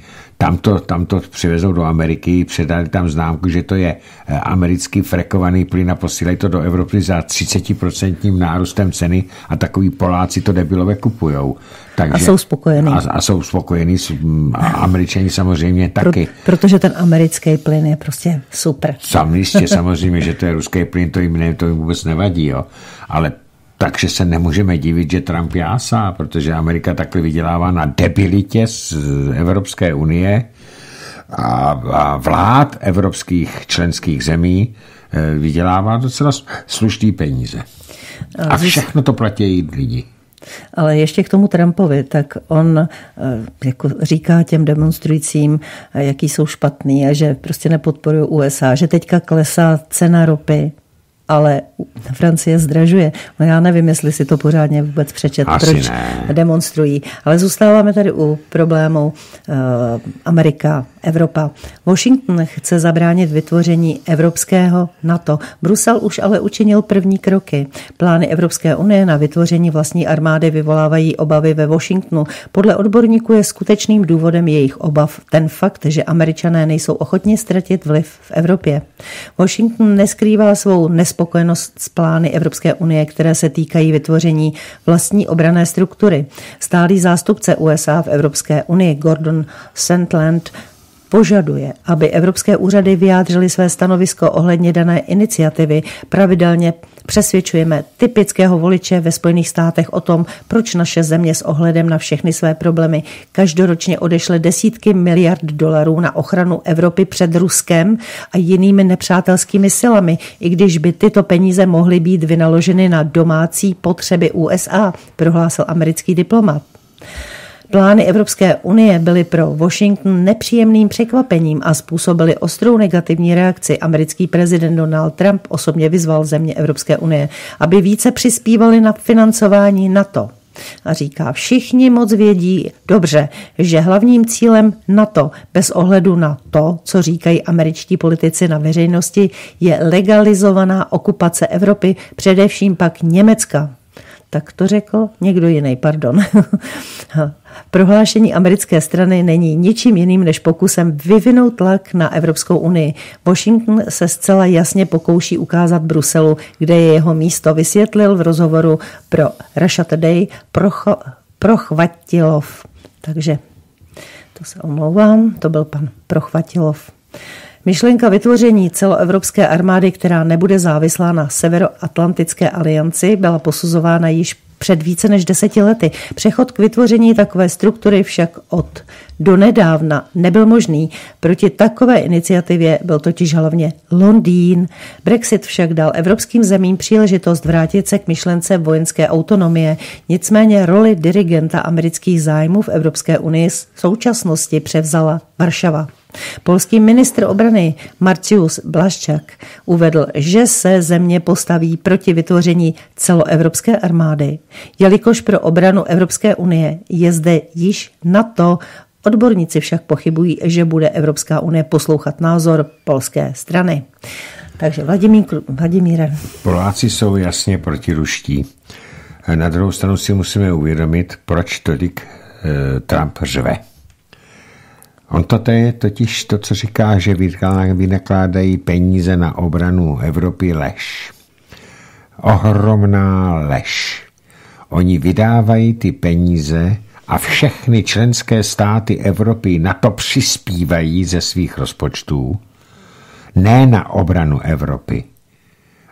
tam to přivezou do Ameriky, předali tam známku, že to je americký frekovaný plyn a posílají to do Evropy za 30% nárůstem ceny a takový Poláci to debilové kupujou. Takže, a jsou spokojení. A jsou spokojení, Američani samozřejmě taky. Protože ten americký plyn je prostě super. Samlístě samozřejmě, že to je ruský plyn, to jim vůbec nevadí, jo. Ale takže se nemůžeme divit, že Trump jásá, protože Amerika takhle vydělává na debilitě z Evropské unie a vlád evropských členských zemí vydělává docela slušný peníze. A všechno to platí i lidi. Ale ještě k tomu Trumpovi, tak on jako říká těm demonstrujícím, jaký jsou špatný a že prostě nepodporují USA, že teďka klesá cena ropy, ale Francie zdražuje. No já nevím, jestli si to pořádně vůbec přečet, proč demonstrují. Ale zůstáváme tady u problému Amerika, Evropa. Washington chce zabránit vytvoření evropského NATO. Brusel už ale učinil první kroky. Plány Evropské unie na vytvoření vlastní armády vyvolávají obavy ve Washingtonu. Podle odborníků je skutečným důvodem jejich obav ten fakt, že Američané nejsou ochotni ztratit vliv v Evropě. Washington neskrývá svou nespokojenost s plány Evropské unie, které se týkají vytvoření vlastní obranné struktury. Stálý zástupce USA v Evropské unii Gordon Sondland požaduje, aby evropské úřady vyjádřily své stanovisko ohledně dané iniciativy. Pravidelně přesvědčujeme typického voliče ve Spojených státech o tom, proč naše země s ohledem na všechny své problémy každoročně odešle desítky miliard dolarů na ochranu Evropy před Ruskem a jinými nepřátelskými silami, i když by tyto peníze mohly být vynaloženy na domácí potřeby USA, prohlásil americký diplomat. Plány Evropské unie byly pro Washington nepříjemným překvapením a způsobily ostrou negativní reakci. Americký prezident Donald Trump osobně vyzval země Evropské unie, aby více přispívaly na financování NATO. A říká, všichni moc vědí dobře, že hlavním cílem NATO, bez ohledu na to, co říkají američtí politici na veřejnosti, je legalizovaná okupace Evropy, především pak Německa. Tak to řekl někdo jiný, pardon. Prohlášení americké strany není ničím jiným než pokusem vyvinout tlak na Evropskou unii. Washington se zcela jasně pokouší ukázat Bruselu, kde je jeho místo, vysvětlil v rozhovoru pro Russia Today Prochvatilov. Takže to se omlouvám, to byl pan Prochvatilov. Myšlenka vytvoření celoevropské armády, která nebude závislá na Severoatlantické alianci, byla posuzována již před více než 10 lety. Přechod k vytvoření takové struktury však od donedávna nebyl možný. Proti takové iniciativě byl totiž hlavně Londýn. Brexit však dal evropským zemím příležitost vrátit se k myšlence vojenské autonomie. Nicméně roli dirigenta amerických zájmů v Evropské unii v současnosti převzala Varšava. Polský ministr obrany Marciusz Błaszczak uvedl, že se země postaví proti vytvoření celoevropské armády, jelikož pro obranu Evropské unie je zde již NATO. Odborníci však pochybují, že bude Evropská unie poslouchat názor polské strany. Takže Vladimíre. Poláci jsou jasně protiruští. Na druhou stranu si musíme uvědomit, proč tolik Trump řve. On to je totiž to, co říká, že vynakládají peníze na obranu Evropy, lež. Ohromná lež. Oni vydávají ty peníze a všechny členské státy Evropy na to přispívají ze svých rozpočtů, ne na obranu Evropy,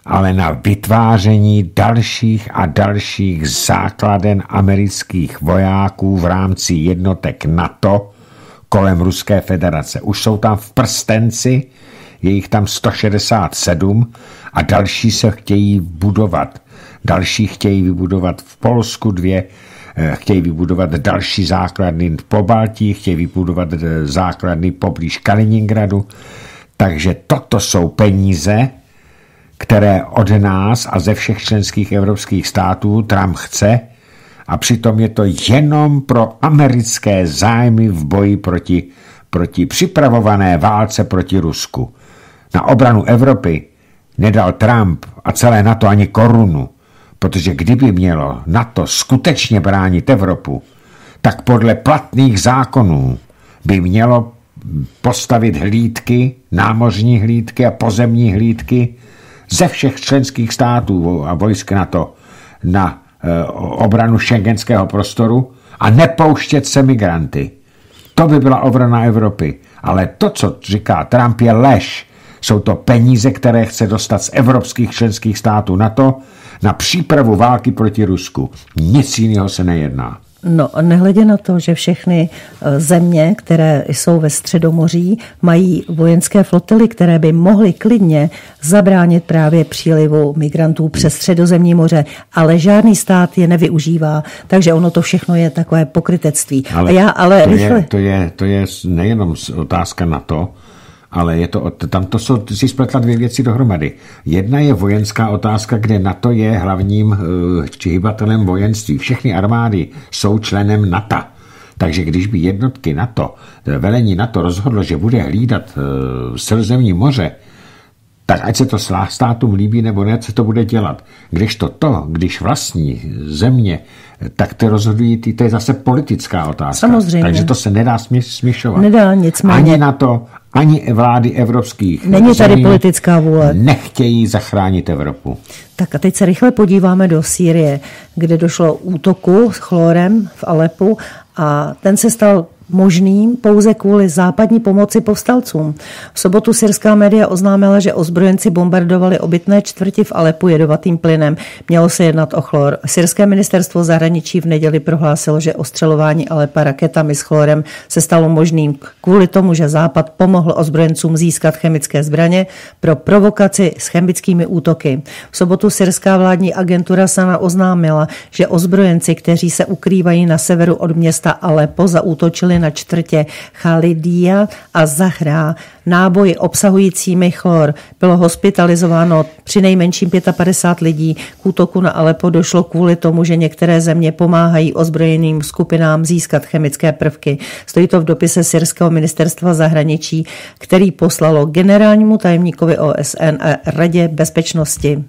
ale na vytváření dalších a dalších základen amerických vojáků v rámci jednotek NATO kolem Ruské federace. Už jsou tam v prstenci, je jich tam 167 a další se chtějí budovat. Další chtějí vybudovat v Polsku 2, chtějí vybudovat další základny v Pobaltí, chtějí vybudovat základny poblíž Kaliningradu. Takže toto jsou peníze, které od nás a ze všech členských evropských států Trump chce, a přitom je to jenom pro americké zájmy v boji proti připravované válce proti Rusku. Na obranu Evropy nedal Trump a celé NATO ani korunu, protože kdyby mělo NATO skutečně bránit Evropu, tak podle platných zákonů by mělo postavit hlídky, námořní hlídky a pozemní hlídky ze všech členských států a vojsk NATO na obranu šengenského prostoru a nepouštět se migranty. To by byla obrana Evropy. Ale to, co říká Trump, je lež. Jsou to peníze, které chce dostat z evropských členských států NATO na přípravu války proti Rusku. Nic jiného se nejedná. No, nehledě na to, že všechny země, které jsou ve Středomoří, mají vojenské flotily, které by mohly klidně zabránit právě přílivu migrantů přes Středozemní moře, ale žádný stát je nevyužívá, takže ono to všechno je takové pokrytectví. Ale, to je nejenom otázka na to, ale je to, tam to jsou, si spletla dvě věci dohromady. Jedna je vojenská otázka, kde NATO je hlavním či hybatelem vojenství. Všechny armády jsou členem NATO. Takže když by jednotky NATO, velení NATO rozhodlo, že bude hlídat Středozemní moře, tak ať se to státům líbí nebo ne, co to bude dělat. Když když vlastní země, tak ty rozhodují, to je zase politická otázka. Samozřejmě. Takže to se nedá směšovat. Nedá, nicméně. Ani na to, ani vlády evropských. Není tady politická vůle. Nechtějí zachránit Evropu. Tak a teď se rychle podíváme do Sýrie, kde došlo k útoku s chlorem v Alepu a ten se stal možným pouze kvůli západní pomoci povstalcům. V sobotu syrská média oznámila, že ozbrojenci bombardovali obytné čtvrti v Alepu jedovatým plynem. Mělo se jednat o chlor. Syrské ministerstvo zahraničí v neděli prohlásilo, že ostřelování Alepa raketami s chlorem se stalo možným kvůli tomu, že Západ pomohl ozbrojencům získat chemické zbraně pro provokaci s chemickými útoky. V sobotu syrská vládní agentura Sana oznámila, že ozbrojenci, kteří se ukrývají na severu od města Alepo, zaútočili na čtvrtě Chalidia a Zahra náboji obsahujícími chlor. Bylo hospitalizováno přinejmenším 55 lidí. K útoku na Alepo došlo kvůli tomu, že některé země pomáhají ozbrojeným skupinám získat chemické prvky. Stojí to v dopise syrského ministerstva zahraničí, který poslalo generálnímu tajemníkovi OSN a Radě bezpečnosti.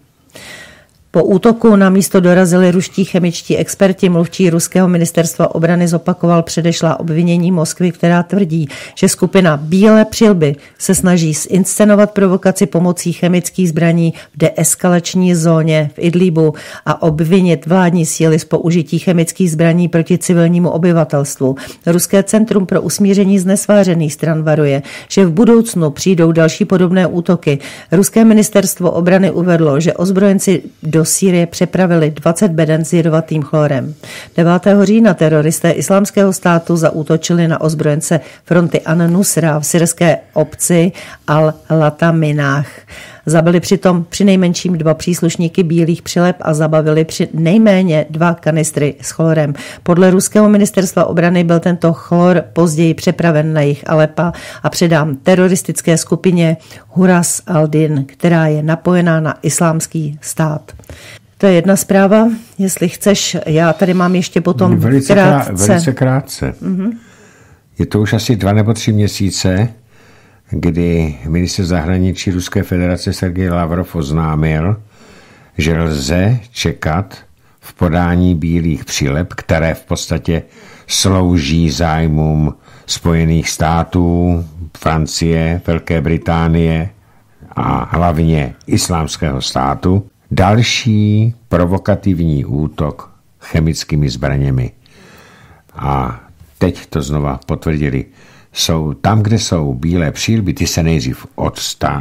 Po útoku na místo dorazili ruští chemičtí experti. Mluvčí ruského ministerstva obrany zopakoval předešlá obvinění Moskvy, která tvrdí, že skupina Bílé přilby se snaží zinscenovat provokaci pomocí chemických zbraní v deeskalační zóně v Idlíbu a obvinit vládní síly z použití chemických zbraní proti civilnímu obyvatelstvu. Ruské centrum pro usmíření znesvářených stran varuje, že v budoucnu přijdou další podobné útoky. Ruské ministerstvo obrany uvedlo, že ozbrojenci do Sýrie přepravili 20 beden s jedovatým chlorem. 9. října teroristé Islámského státu zaútočili na ozbrojence fronty An-Nusra v syrské obci Al-Lataminách. Zabili přitom přinejmenším 2 příslušníky bílých přileb a zabavili přinejméně 2 kanistry s chlorem. Podle ruského ministerstva obrany byl tento chlor později přepraven na jih Alepa a předán teroristické skupině Huras al-Din, která je napojená na Islámský stát. To je jedna zpráva, jestli chceš. Já tady mám ještě potom velice krátce. Velice krátce. Mm-hmm. Je to už asi 2 nebo 3 měsíce, kdy ministr zahraničí Ruské federace Sergej Lavrov oznámil, že lze čekat v podání bílých přileb, které v podstatě slouží zájmům Spojených států, Francie, Velké Británie a hlavně Islámského státu, další provokativní útok chemickými zbraněmi. A teď to znova potvrdili. Jsou tam, kde jsou bílé přilby, ty se nejdřív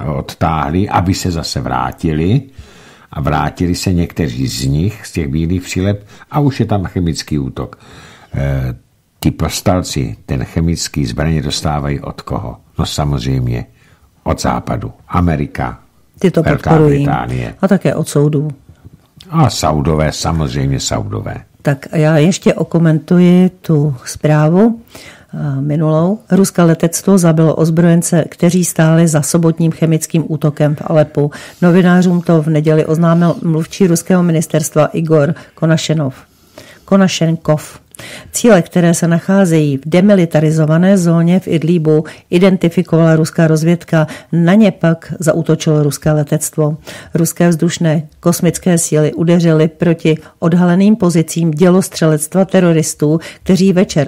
odtáhly, aby se zase vrátili. A vrátili se někteří z nich, z těch bílých přileb, a už je tam chemický útok. Ty povstalci ten chemický zbraně dostávají od koho? No samozřejmě od západu. Amerika, ty to podporují. Británie. A také od soudů. A Saudové, samozřejmě Saudové. Tak já ještě okomentuji tu zprávu minulou. Ruské letectvo zabilo ozbrojence, kteří stáli za sobotním chemickým útokem v Alepu. Novinářům to v neděli oznámil mluvčí ruského ministerstva Igor Konašenkov. Cíle, které se nacházejí v demilitarizované zóně v Idlíbu, identifikovala ruská rozvědka, na ně pak zaútočilo ruské letectvo. Ruské vzdušné kosmické síly udeřily proti odhaleným pozicím dělostřelectva teroristů, kteří večer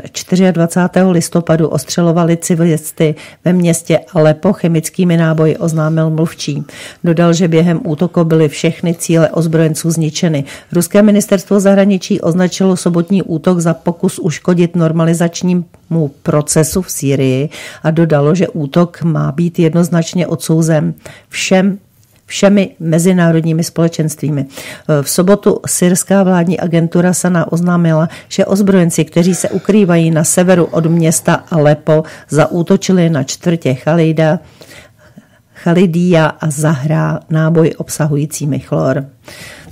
24. listopadu ostřelovali civilisty ve městě Alepo chemickými náboji, oznámil mluvčí. Dodal, že během útoku byly všechny cíle ozbrojenců zničeny. Ruské ministerstvo zahraničí označilo sobotní útok za pokus uškodit normalizačnímu procesu v Sýrii a dodalo, že útok má být jednoznačně odsouzen všemi mezinárodními společenstvími. V sobotu syrská vládní agentura Sana oznámila, že ozbrojenci, kteří se ukrývají na severu od města Alepo, zaútočili na čtvrtě Chalidia a zahrá náboj obsahujícími chlor.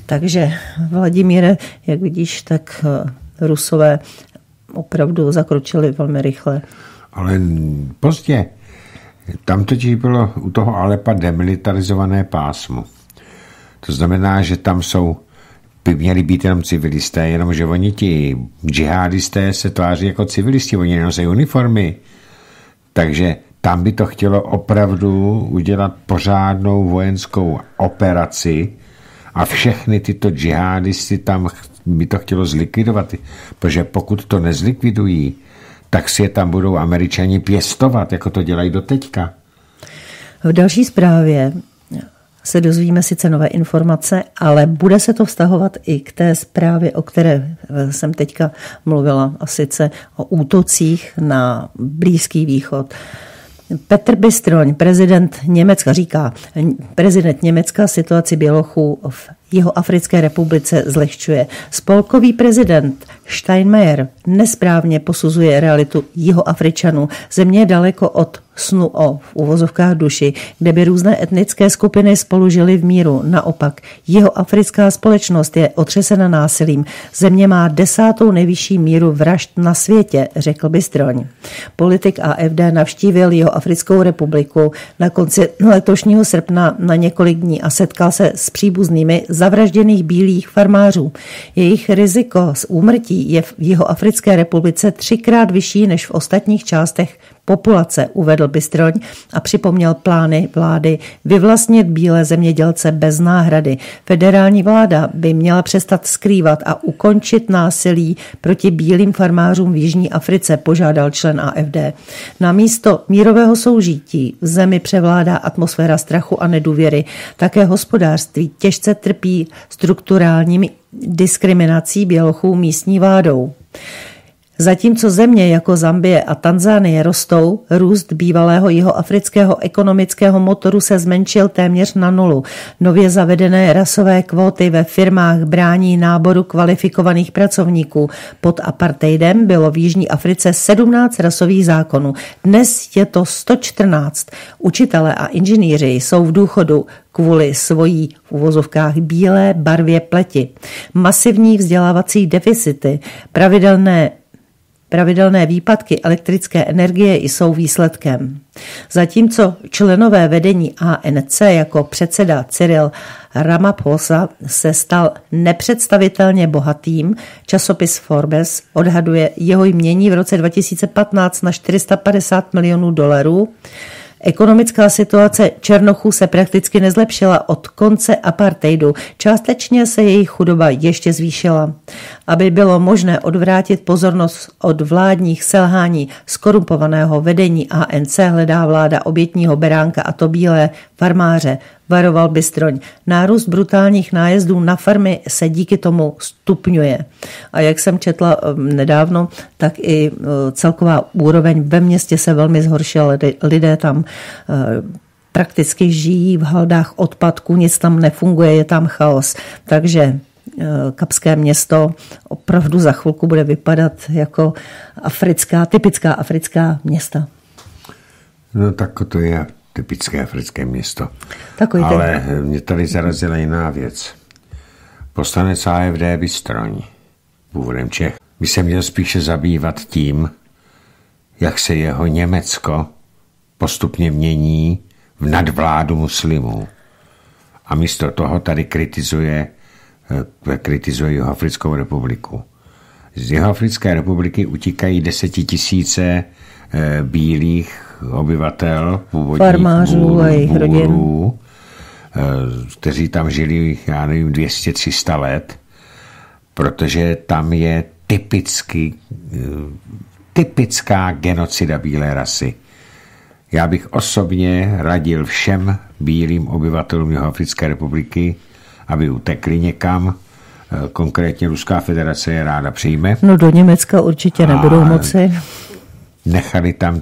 Takže, Vladimíre, jak vidíš, tak Rusové opravdu zakročili velmi rychle. Ale pozdě. Tam totiž bylo u toho Alepa demilitarizované pásmo. To znamená, že tam by měli být jenom civilisté, jenomže oni ti džihadisté se tváří jako civilisti, oni nenosí uniformy. Takže tam by to chtělo opravdu udělat pořádnou vojenskou operaci a všechny tyto džihadisty tam by to chtělo zlikvidovat, protože pokud to nezlikvidují, tak si je tam budou Američani pěstovat, jako to dělají doteďka. V další zprávě se dozvíme sice nové informace, ale bude se to vztahovat i k té zprávě, o které jsem teďka mluvila, a sice o útocích na Blízký východ. Petr Bystroň, prezident Německa, situaci bělochů v Jihoafrické republice zlehčuje. Spolkový prezident Steinmeier nesprávně posuzuje realitu Jihoafričanů. Země je daleko od snu o, v uvozovkách, duši, kde by různé etnické skupiny spolu žily v míru. Naopak, jihoafrická společnost je otřesena násilím. Země má 10. nejvyšší míru vražd na světě, řekl Bystroň. Politik AfD navštívil Jihoafrickou republiku na konci letošního srpna na několik dní a setkal se s příbuznými zavražděných bílých farmářů. Jejich riziko z úmrtí je v Jihoafrické republice 3x vyšší než v ostatních částech populace, uvedl Bystroň a připomněl plány vlády vyvlastnit bílé zemědělce bez náhrady. Federální vláda by měla přestat skrývat a ukončit násilí proti bílým farmářům v Jižní Africe, požádal člen AfD. Namísto mírového soužití v zemi převládá atmosféra strachu a nedůvěry. Také hospodářství těžce trpí strukturálními diskriminací bělochů místní vládou. Zatímco země jako Zambie a Tanzánie rostou, růst bývalého jihoafrického ekonomického motoru se zmenšil téměř na nulu. Nově zavedené rasové kvóty ve firmách brání náboru kvalifikovaných pracovníků. Pod apartheidem bylo v Jižní Africe 17 rasových zákonů. Dnes je to 114. Učitelé a inženýři jsou v důchodu kvůli svojí v uvozovkách bílé barvě pleti. Masivní vzdělávací deficity, pravidelné výpadky elektrické energie jsou výsledkem. Zatímco členové vedení ANC jako předseda Cyril Ramaphosa se stal nepředstavitelně bohatým, časopis Forbes odhaduje jeho jmění v roce 2015 na $450 milionů. Ekonomická situace Černochů se prakticky nezlepšila od konce apartheidu. Částečně se jejich chudoba ještě zvýšila. Aby bylo možné odvrátit pozornost od vládních selhání skorumpovaného vedení ANC, hledá vláda obětního beránka, a to bílé farmáře, varoval Bystroň. Nárůst brutálních nájezdů na farmy se díky tomu stupňuje. A jak jsem četla nedávno, tak i celková úroveň ve městě se velmi zhoršila. Lidé tam prakticky žijí v haldách odpadků, nic tam nefunguje, je tam chaos. Takže Kapské město opravdu za chvilku bude vypadat jako typická africká města. No tak to je typické africké město. Ale mě tady zarazila jiná věc. Poslanec AFD Bystroň, původem Čech, by se měl spíše zabývat tím, jak se jeho Německo postupně mění v nadvládu muslimů. A místo toho tady kritizuje Jihoafrickou republiku. Z Jihoafrické republiky utíkají 10 000 bílých obyvatel, původních farmářů a jejich rodin, kteří tam žili, já nevím, 200-300 let, protože tam je typická genocida bílé rasy. Já bych osobně radil všem bílým obyvatelům Jihoafrické republiky, aby utekli někam. Konkrétně Ruská federace je ráda přijme. No do Německa určitě nebudou moci. Nechali tam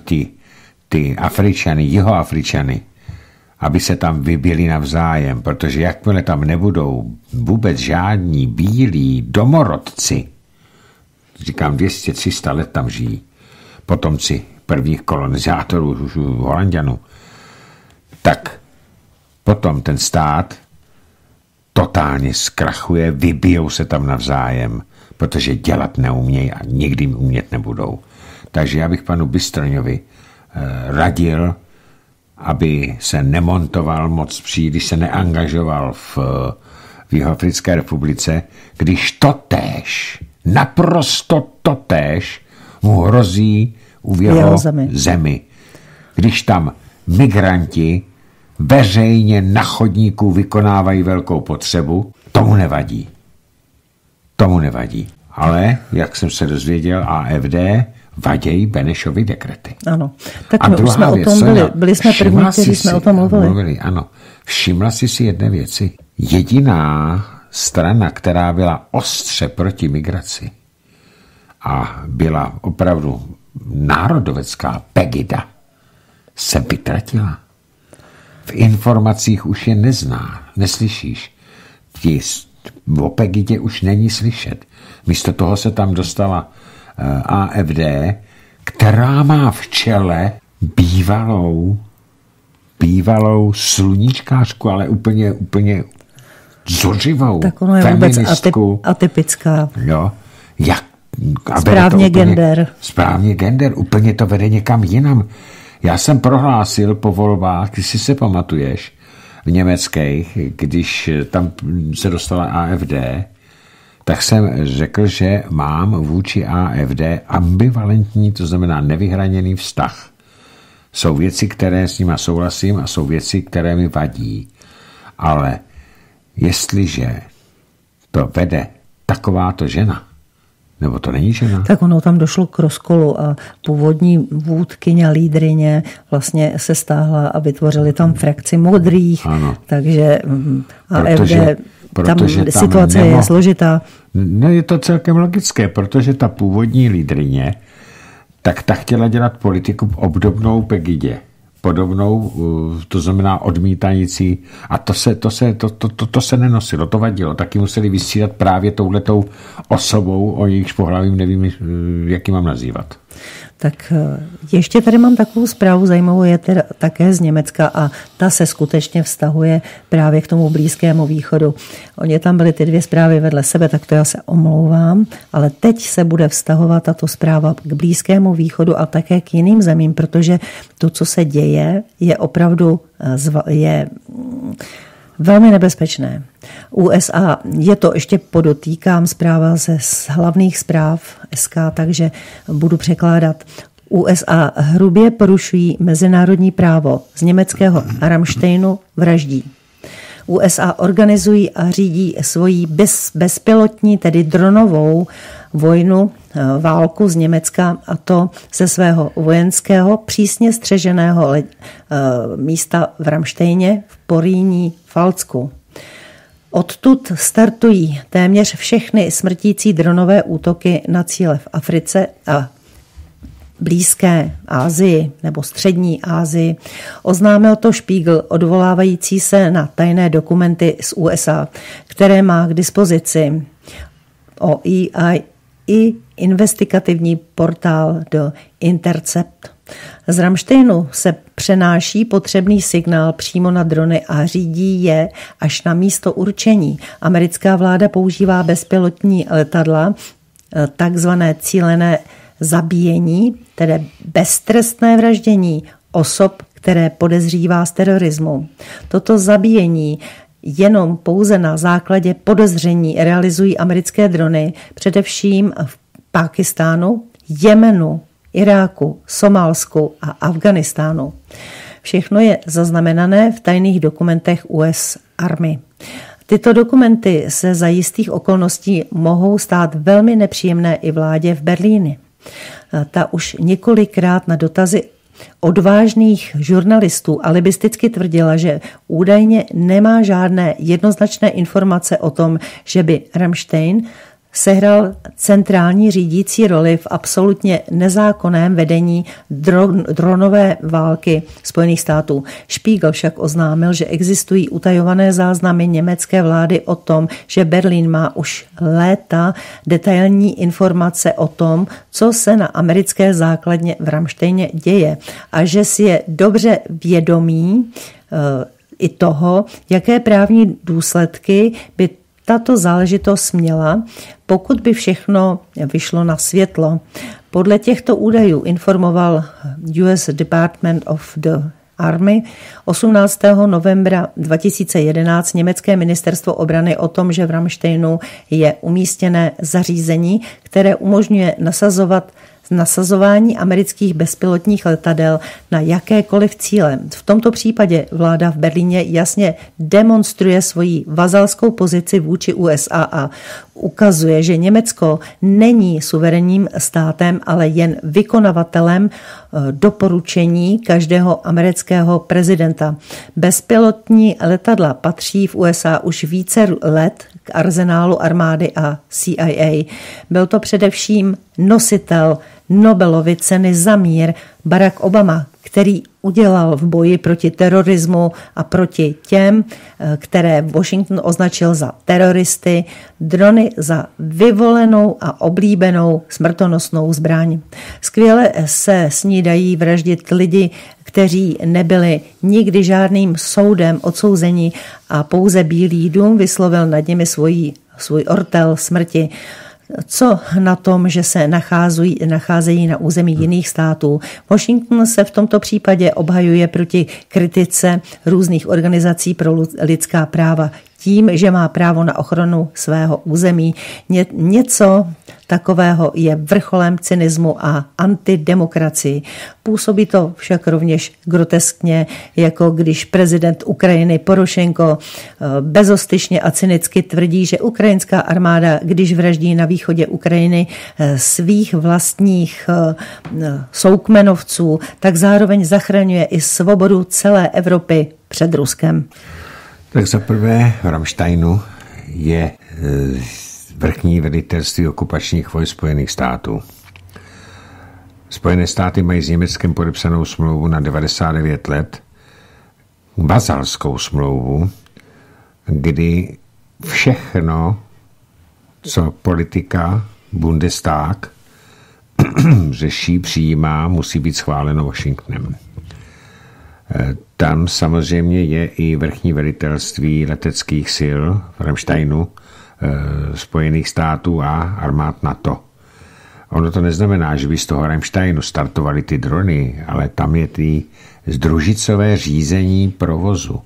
ty Afričany, Jihoafričany, aby se tam vybili navzájem, protože jakmile tam nebudou vůbec žádní bílí domorodci, říkám 200-300 let tam žijí, potomci prvních kolonizátorů Holanďanů, tak potom ten stát totálně zkrachuje, vybijou se tam navzájem, protože dělat neumějí a nikdy umět nebudou. Takže já bych panu Bystroňovi radil, aby se nemontoval moc příliš, se neangažoval v Jihoafrické republice, když totéž, naprosto totéž mu hrozí v jeho zemi. Když tam migranti veřejně na chodníku vykonávají velkou potřebu, tomu nevadí. Tomu nevadí. Ale, jak jsem se dozvěděl, AFD vadějí Benešovy dekrety. Ano. Tak a druhá jsme věc, o tom byli jsme první, kteří jsme o tom mluvili. Ano. Všimla jsi si jedné věci. Jediná strana, která byla ostře proti migraci a byla opravdu národovecká, Pegida, se vytratila. V informacích už je nezná, neslyšíš. O Pegidě už není slyšet. Místo toho se tam dostala AFD, která má v čele bývalou sluníčkářku, ale úplně zuřivou feministku. Atypická. Jo, správně gender. Správně gender, úplně to vede někam jinam. Já jsem prohlásil po volbách, když si se pamatuješ, v německých, když tam se dostala AFD, tak jsem řekl, že mám vůči AFD ambivalentní, to znamená nevyhraněný vztah. Jsou věci, které s nima souhlasím, a jsou věci, které mi vadí. Ale jestliže to vede takováto žena, nebo to není žena? Tak ono tam došlo k rozkolu a původní vůdkyně, lídrině vlastně se stáhla a vytvořili tam frakci modrých, ano. Takže AFD protože tam situace je složitá. No, je to celkem logické, protože ta původní lídrině, tak ta chtěla dělat politiku obdobnou Pegidě. Podobnou, to znamená odmítající, a to se nenosilo, to vadilo. Taky museli vystřídat právě touhletou osobou, o jejichž pohlavím nevím, jak ji mám nazývat. Tak ještě tady mám takovou zprávu, zajímavou je teda také z Německa a ta se skutečně vztahuje právě k tomu Blízkému východu. Oni tam byly ty dvě zprávy vedle sebe, tak to já se omlouvám, ale teď se bude vztahovat tato zpráva k Blízkému východu a také k jiným zemím, protože to, co se děje, je opravdu velmi nebezpečné. USA, je to ještě podotýkám zpráva ze hlavních zpráv SK, takže budu překládat. USA hrubě porušují mezinárodní právo, z německého Ramsteinu vraždí. USA organizují a řídí svoji bezpilotní, tedy dronovou vojnu, válku z Německa, a to ze svého vojenského přísně střeženého místa v Ramsteině v Porýní Falcku. Odtud startují téměř všechny smrtící dronové útoky na cíle v Africe a Blízké Asii nebo Střední Asii. Oznámil to Spiegel, odvolávající se na tajné dokumenty z USA, které má k dispozici OEI i investigativní portál The Intercept. Z Ramsteinu se přenáší potřebný signál přímo na drony a řídí je až na místo určení. Americká vláda používá bezpilotní letadla, takzvané cílené zabíjení, tedy beztrestné vraždění osob, které podezřívá z terorismu. Toto zabíjení jenom pouze na základě podezření realizují americké drony, především v Pákistánu, Jemenu, Iráku, Somálsku a Afganistánu. Všechno je zaznamenané v tajných dokumentech US Army. Tyto dokumenty se za jistých okolností mohou stát velmi nepříjemné i vládě v Berlíně. Ta už několikrát na dotazy odvážných žurnalistů alibisticky tvrdila, že údajně nemá žádné jednoznačné informace o tom, že by Ramstein sehrál centrální řídící roli v absolutně nezákonném vedení dronové války Spojených států. Spiegel však oznámil, že existují utajované záznamy německé vlády o tom, že Berlín má už léta detailní informace o tom, co se na americké základně v Ramsteině děje, a že si je dobře vědomí i toho, jaké právní důsledky by tato záležitost měla, pokud by všechno vyšlo na světlo. Podle těchto údajů informoval US Department of the Army 18. novembra 2011 německé ministerstvo obrany o tom, že v Ramsteinu je umístěné zařízení, které umožňuje nasazování amerických bezpilotních letadel na jakékoliv cíle. V tomto případě vláda v Berlíně jasně demonstruje svoji vazalskou pozici vůči USA a ukazuje, že Německo není suverénním státem, ale jen vykonavatelem doporučení každého amerického prezidenta. Bezpilotní letadla patří v USA už více let k arzenálu armády a CIA. Byl to především nositel Nobelovy ceny za mír Barack Obama, který udělal v boji proti terorismu a proti těm, které Washington označil za teroristy, drony za vyvolenou a oblíbenou smrtonosnou zbraň. Skvěle se s ní dají vraždit lidi, kteří nebyli nikdy žádným soudem odsouzeni a pouze Bílý dům vyslovil nad nimi svůj ortel smrti. Co na tom, že se nacházejí na území jiných států? Washington se v tomto případě obhajuje proti kritice různých organizací pro lidská práva tím, že má právo na ochranu svého území. Něco takového je vrcholem cynismu a antidemokracii. Působí to však rovněž groteskně, jako když prezident Ukrajiny Porošenko bezostyšně a cynicky tvrdí, že ukrajinská armáda, když vraždí na východě Ukrajiny svých vlastních soukmenovců, tak zároveň zachraňuje i svobodu celé Evropy před Ruskem. Tak za prvé v Ramsteinu je vrchní velitelství okupačních vojsk Spojených států. Spojené státy mají s Německem podepsanou smlouvu na 99 let, vazalskou smlouvu, kdy všechno, co politika, Bundestag řeší, přijímá, musí být schváleno Washingtonem. Tam samozřejmě je i vrchní velitelství leteckých sil v Ramsteinu, Spojených států a armád NATO. Ono to neznamená, že by z toho Ramsteinu startovali ty drony, ale tam je ty družicové řízení provozu.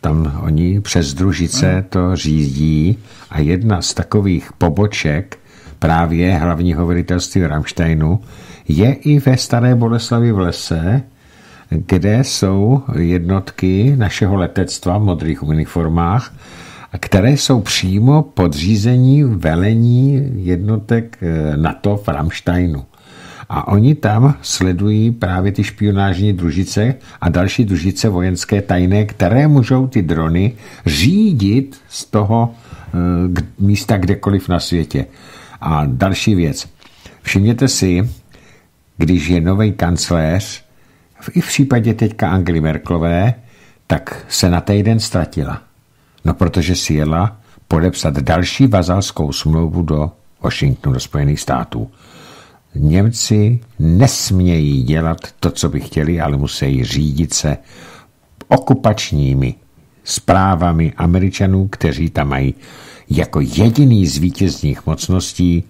Tam oni přes družice to řídí a jedna z takových poboček právě hlavního velitelství Ramsteinu je i ve Staré Boleslavi v Lese, kde jsou jednotky našeho letectva v modrých uniformách, které jsou přímo podřízení velení jednotek NATO v Ramsteinu. A oni tam sledují právě ty špionážní družice a další družice vojenské tajné, které můžou ty drony řídit z toho místa kdekoliv na světě. A další věc. Všimněte si, když je nový kancléř, i v případě teďka Angely Merkelové, tak se na týden ztratila. No, protože si jela podepsat další vazalskou smlouvu do Washingtonu, do Spojených států. Němci nesmějí dělat to, co by chtěli, ale musí řídit se okupačními zprávami Američanů, kteří tam mají jako jediný z vítězních mocností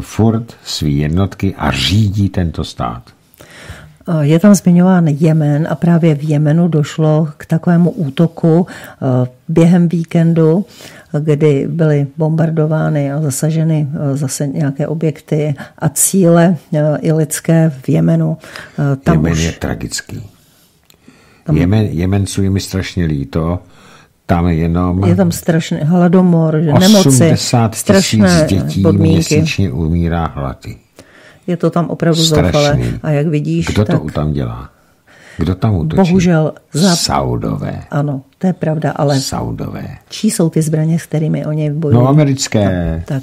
furt svý jednotky a řídí tento stát. Je tam zmiňován Jemen a právě v Jemenu došlo k takovému útoku během víkendu, kdy byly bombardovány a zasaženy zase nějaké objekty a cíle i lidské v Jemenu. Jemen je tragický. Jemenců je mi strašně líto. Tam jenom je tam strašný hladomor, nemoci, 80 000 dětí měsíčně umírá hlady. Je to tam opravdu zoufalé. A jak vidíš, kdo to tam dělá? Kdo tam útočí? Bohužel Saudové. Ano, to je pravda, ale Saudové. Čí jsou ty zbraně, s kterými oni bojují? No, americké. Tak.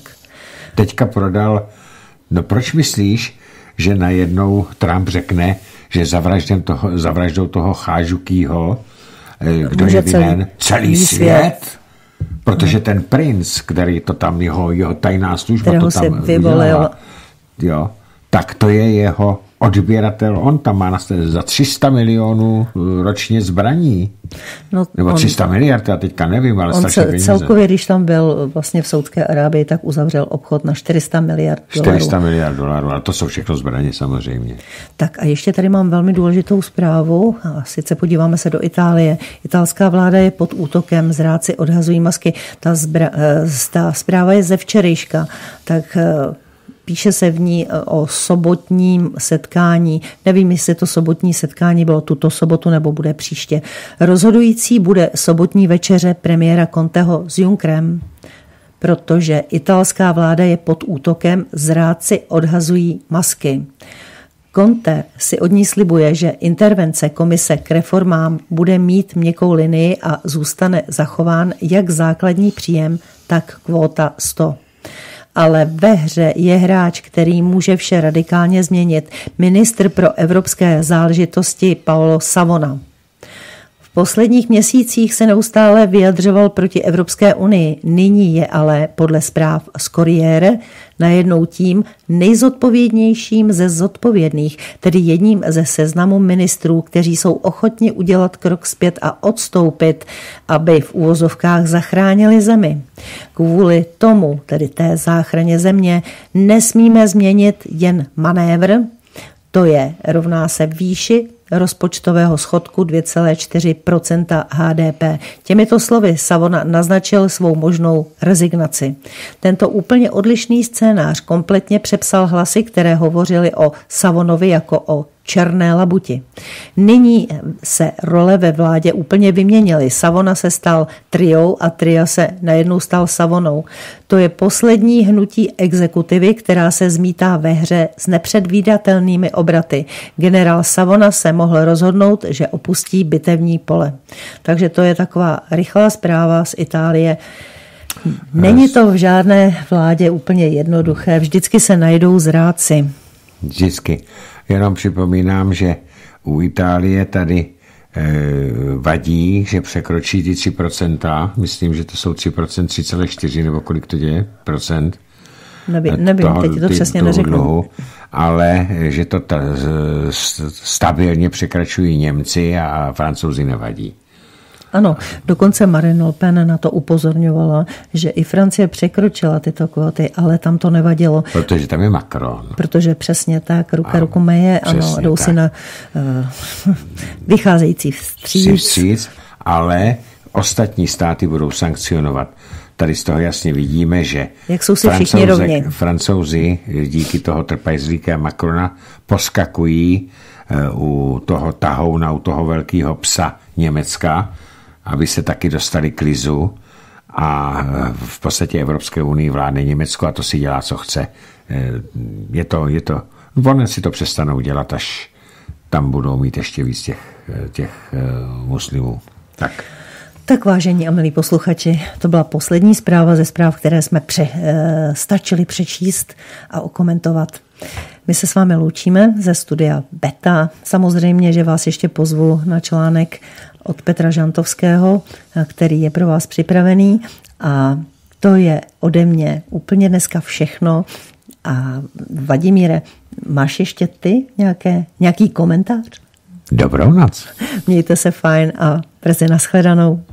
Teďka prodal. No, proč myslíš, že najednou Trump řekne, že zavraždou toho Chážukýho, kdo je vinen? Celý svět? Protože ten princ, který to tam, jeho tajná služba to tam vyvolil. Jo, tak to je jeho odběratel. On tam má za 300 milionů ročně zbraní. No, nebo 300 miliard, já teďka nevím, ale strašně peníze. Celkově, když tam byl vlastně v Saudské Arábii, tak uzavřel obchod na 400 miliard dolarů. 400 miliard dolarů, ale to jsou všechno zbraně samozřejmě. Tak a ještě tady mám velmi důležitou zprávu, a sice podíváme se do Itálie. Italská vláda je pod útokem, zrádci odhazují masky. Ta zpráva je ze včerejška, tak píše se v ní o sobotním setkání. Nevím, jestli to sobotní setkání bylo tuto sobotu nebo bude příště. Rozhodující bude sobotní večeře premiéra Conteho s Junckerem, protože italská vláda je pod útokem, zrádci odhazují masky. Conte si od ní slibuje, že intervence komise k reformám bude mít měkkou linii a zůstane zachován jak základní příjem, tak kvóta 100. Ale ve hře je hráč, který může vše radikálně změnit. Ministr pro evropské záležitosti Paolo Savona. V posledních měsících se neustále vyjadřoval proti Evropské unii. Nyní je ale podle zpráv z Corriere najednou tím nejzodpovědnějším ze zodpovědných, tedy jedním ze seznamu ministrů, kteří jsou ochotni udělat krok zpět a odstoupit, aby v uvozovkách zachránili zemi. Kvůli tomu, tedy té záchraně země, nesmíme změnit jen manévr, to je rovná se výši rozpočtového schodku 2,4% HDP. Těmito slovy Savona naznačil svou možnou rezignaci. Tento úplně odlišný scénář kompletně přepsal hlasy, které hovořily o Savonovi jako o černé labuti. Nyní se role ve vládě úplně vyměnily. Savona se stal triou a tria se najednou stal Savonou. To je poslední hnutí exekutivy, která se zmítá ve hře s nepředvídatelnými obraty. Generál Savona se mohl rozhodnout, že opustí bitevní pole. Takže to je taková rychlá zpráva z Itálie. Není to v žádné vládě úplně jednoduché. Vždycky se najdou zrádci. Vždycky. Jenom připomínám, že u Itálie tady vadí, že překročí ty 3%. Myslím, že to jsou 3%, 3,4 nebo kolik to je procent. Nevím, teď to přesně neřeknu. Ale že to stabilně překračují Němci a Francouzi nevadí. Ano, dokonce Marine Le Pen na to upozorňovala, že i Francie překročila tyto kvóty, ale tam to nevadilo. Protože tam je Macron. Protože přesně tak, ruka ruku meje, ano, jdou si na vycházející vstříc. Ale ostatní státy budou sankcionovat. Tady z toho jasně vidíme, že jak jsou si všichni rovni. Francouzi díky toho trpajzlíka Macrona poskakují u toho tahouna, u toho velkého psa Německa, aby se taky dostali k lizu, a v podstatě Evropské unii vládne Německo a to si dělá, co chce. Je to. Oni si to přestanou dělat, až tam budou mít ještě víc těch muslimů. Tak vážení a milí posluchači, to byla poslední zpráva ze zpráv, které jsme stačili přečíst a okomentovat. My se s vámi loučíme ze studia Beta. Samozřejmě, že vás ještě pozvu na článek od Petra Žantovského, který je pro vás připravený, a to je ode mě úplně dneska všechno. A Vladimíre, máš ještě ty nějaký komentář? Dobrou noc. Mějte se fajn a brzy nashledanou.